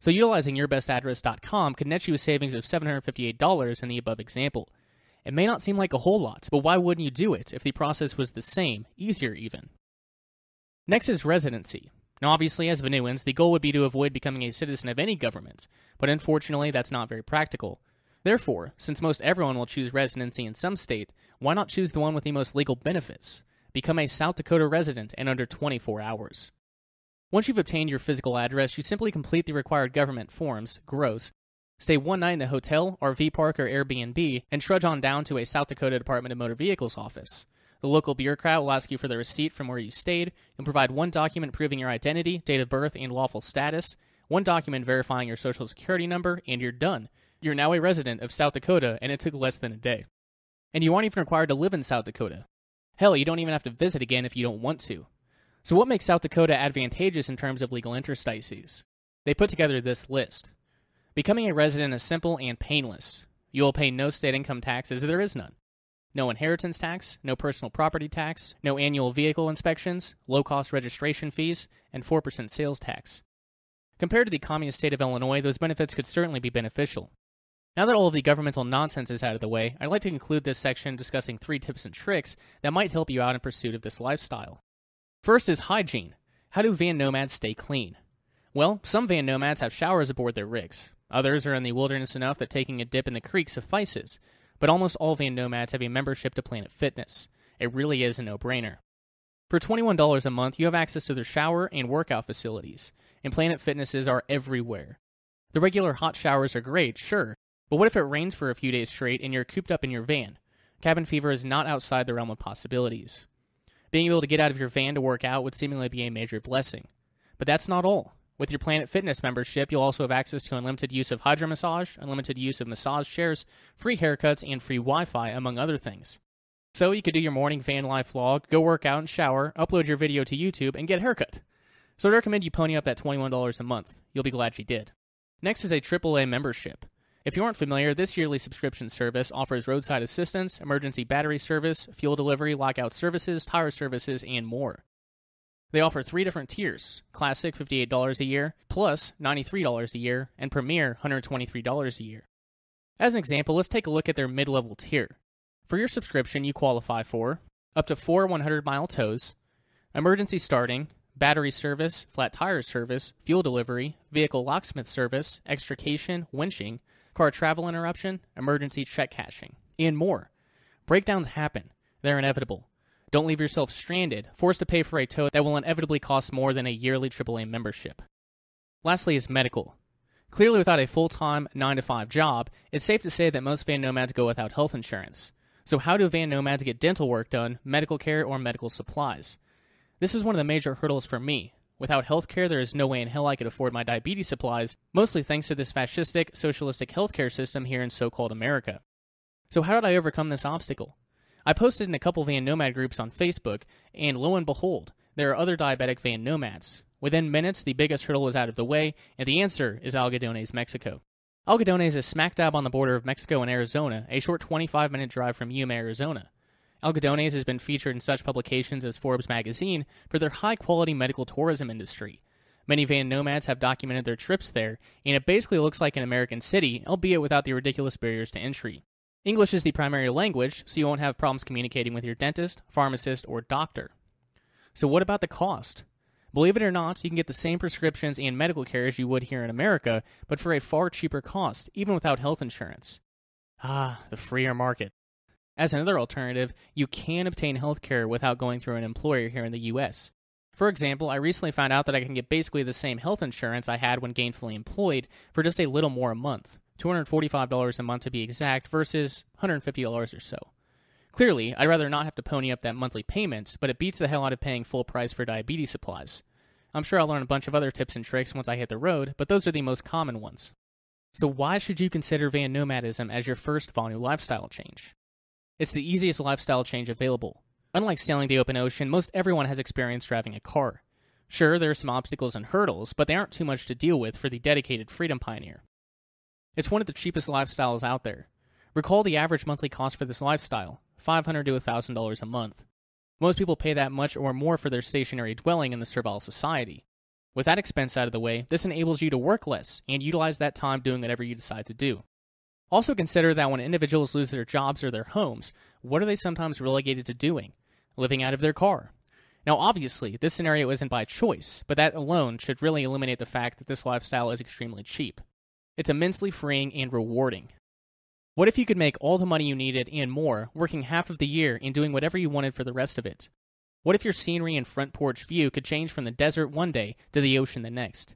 So utilizing your best address dot com could net you a savings of seven hundred fifty-eight dollars in the above example. It may not seem like a whole lot, but why wouldn't you do it if the process was the same, easier even? Next is residency. Now obviously, as Vonuans, the goal would be to avoid becoming a citizen of any government, but unfortunately that's not very practical. Therefore, since most everyone will choose residency in some state, why not choose the one with the most legal benefits? Become a South Dakota resident in under twenty-four hours. Once you've obtained your physical address, you simply complete the required government forms, gross, stay one night in a hotel, R V park, or Airbnb, and trudge on down to a South Dakota Department of Motor Vehicles office. The local bureaucrat will ask you for the receipt from where you stayed, and provide one document proving your identity, date of birth, and lawful status, one document verifying your social security number, and you're done. You're now a resident of South Dakota, and it took less than a day. And you aren't even required to live in South Dakota. Hell, you don't even have to visit again if you don't want to. So what makes South Dakota advantageous in terms of legal interstices? They put together this list. Becoming a resident is simple and painless. You will pay no state income tax as there is none. No inheritance tax, no personal property tax, no annual vehicle inspections, low-cost registration fees, and four percent sales tax. Compared to the communist state of Illinois, those benefits could certainly be beneficial. Now that all of the governmental nonsense is out of the way, I'd like to conclude this section discussing three tips and tricks that might help you out in pursuit of this lifestyle. First is hygiene. How do van nomads stay clean? Well, some van nomads have showers aboard their rigs. Others are in the wilderness enough that taking a dip in the creek suffices. But almost all van nomads have a membership to Planet Fitness. It really is a no-brainer. For twenty-one dollars a month, you have access to their shower and workout facilities, and Planet Fitnesses are everywhere. The regular hot showers are great, sure, but what if it rains for a few days straight and you're cooped up in your van? Cabin fever is not outside the realm of possibilities. Being able to get out of your van to work out would seemingly be a major blessing. But that's not all. With your Planet Fitness membership, you'll also have access to unlimited use of hydro massage, unlimited use of massage chairs, free haircuts, and free Wi-Fi, among other things. So you could do your morning van life vlog, go work out and shower, upload your video to YouTube, and get a haircut. So I'd recommend you pony up that twenty-one dollars a month. You'll be glad you did. Next is a triple A membership. If you aren't familiar, this yearly subscription service offers roadside assistance, emergency battery service, fuel delivery, lockout services, tire services, and more. They offer three different tiers: Classic, fifty-eight dollars a year, Plus, ninety-three dollars a year, and Premier, one hundred twenty-three dollars a year. As an example, let's take a look at their mid-level tier. For your subscription, you qualify for up to four one hundred mile tows, emergency starting, battery service, flat tire service, fuel delivery, vehicle locksmith service, extrication, winching, car travel interruption, emergency check cashing, and more. Breakdowns happen. They're inevitable. Don't leave yourself stranded, forced to pay for a tow that will inevitably cost more than a yearly triple A membership. Lastly is medical. Clearly without a full-time, nine to five job, it's safe to say that most van nomads go without health insurance. So how do van nomads get dental work done, medical care, or medical supplies? This is one of the major hurdles for me. Without healthcare, there is no way in hell I could afford my diabetes supplies, mostly thanks to this fascistic, socialistic healthcare system here in so-called America. So how did I overcome this obstacle? I posted in a couple van nomad groups on Facebook, and lo and behold, there are other diabetic van nomads. Within minutes, the biggest hurdle is out of the way, and the answer is Algodones, Mexico. Algodones is smack dab on the border of Mexico and Arizona, a short twenty-five minute drive from Yuma, Arizona. Algodones has been featured in such publications as Forbes magazine for their high-quality medical tourism industry. Many van nomads have documented their trips there, and it basically looks like an American city, albeit without the ridiculous barriers to entry. English is the primary language, so you won't have problems communicating with your dentist, pharmacist, or doctor. So what about the cost? Believe it or not, you can get the same prescriptions and medical care as you would here in America, but for a far cheaper cost, even without health insurance. Ah, the freer market. As another alternative, you can obtain health care without going through an employer here in the U S. For example, I recently found out that I can get basically the same health insurance I had when gainfully employed for just a little more a month, two hundred forty-five dollars a month to be exact, versus one hundred fifty dollars or so. Clearly, I'd rather not have to pony up that monthly payment, but it beats the hell out of paying full price for diabetes supplies. I'm sure I'll learn a bunch of other tips and tricks once I hit the road, but those are the most common ones. So why should you consider van nomadism as your first Vonu lifestyle change? It's the easiest lifestyle change available. Unlike sailing the open ocean, most everyone has experience driving a car. Sure, there are some obstacles and hurdles, but they aren't too much to deal with for the dedicated freedom pioneer. It's one of the cheapest lifestyles out there. Recall the average monthly cost for this lifestyle, five hundred to one thousand dollars a month. Most people pay that much or more for their stationary dwelling in the servile society. With that expense out of the way, this enables you to work less and utilize that time doing whatever you decide to do. Also consider that when individuals lose their jobs or their homes, what are they sometimes relegated to doing? Living out of their car. Now obviously, this scenario isn't by choice, but that alone should really eliminate the fact that this lifestyle is extremely cheap. It's immensely freeing and rewarding. What if you could make all the money you needed and more, working half of the year and doing whatever you wanted for the rest of it? What if your scenery and front porch view could change from the desert one day to the ocean the next?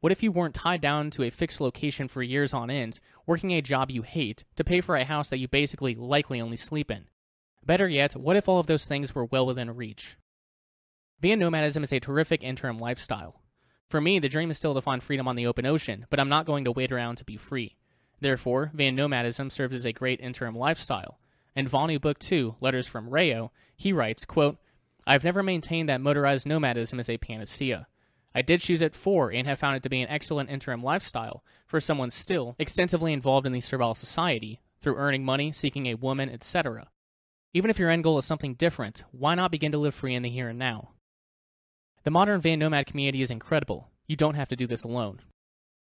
What if you weren't tied down to a fixed location for years on end, working a job you hate to pay for a house that you basically likely only sleep in? Better yet, what if all of those things were well within reach? Van nomadism is a terrific interim lifestyle. For me, the dream is still to find freedom on the open ocean, but I'm not going to wait around to be free. Therefore, van nomadism serves as a great interim lifestyle. In Vonu Book two, Letters from Rayo, he writes, quote, I've never maintained that motorized nomadism is a panacea. I did choose it for and have found it to be an excellent interim lifestyle for someone still extensively involved in the servile society through earning money, seeking a woman, et cetera. Even if your end goal is something different, why not begin to live free in the here and now? The modern van nomad community is incredible. You don't have to do this alone.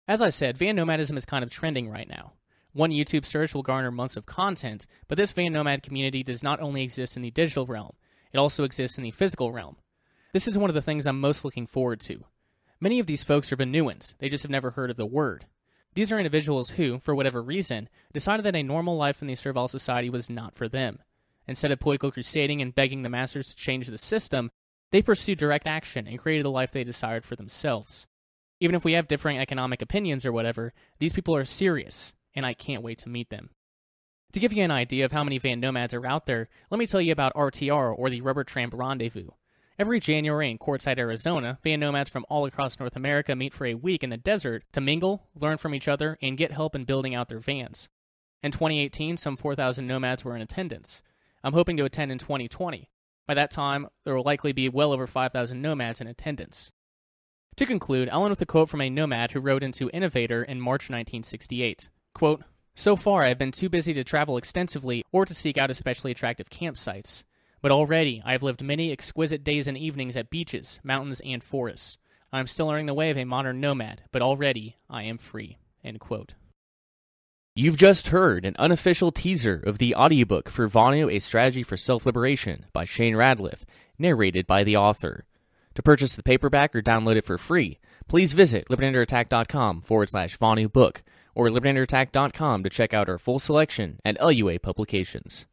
As I said, van nomadism is kind of trending right now. One YouTube search will garner months of content, but this van nomad community does not only exist in the digital realm, it also exists in the physical realm. This is one of the things I'm most looking forward to. Many of these folks are Vonuans, they just have never heard of the word. These are individuals who, for whatever reason, decided that a normal life in the servile society was not for them. Instead of political crusading and begging the masters to change the system, they pursued direct action and created a life they desired for themselves. Even if we have differing economic opinions or whatever, these people are serious, and I can't wait to meet them. To give you an idea of how many van nomads are out there, let me tell you about R T R, or the Rubber Tramp Rendezvous. Every January in Quartzsite, Arizona, van nomads from all across North America meet for a week in the desert to mingle, learn from each other, and get help in building out their vans. In twenty eighteen, some four thousand nomads were in attendance. I'm hoping to attend in twenty twenty. By that time, there will likely be well over five thousand nomads in attendance. To conclude, I'll end with a quote from a nomad who wrote into Innovator in March nineteen sixty-eight. Quote, so far I have been too busy to travel extensively or to seek out especially attractive campsites, but already I have lived many exquisite days and evenings at beaches, mountains, and forests. I am still learning the way of a modern nomad, but already I am free. End quote. You've just heard an unofficial teaser of the audiobook for Vonu, A Strategy for Self-Liberation by Shane Radliff, narrated by the author. To purchase the paperback or download it for free, please visit libertyunderattack.com forward slash Vonu book or libertyunderattack dot com to check out our full selection at L U A Publications.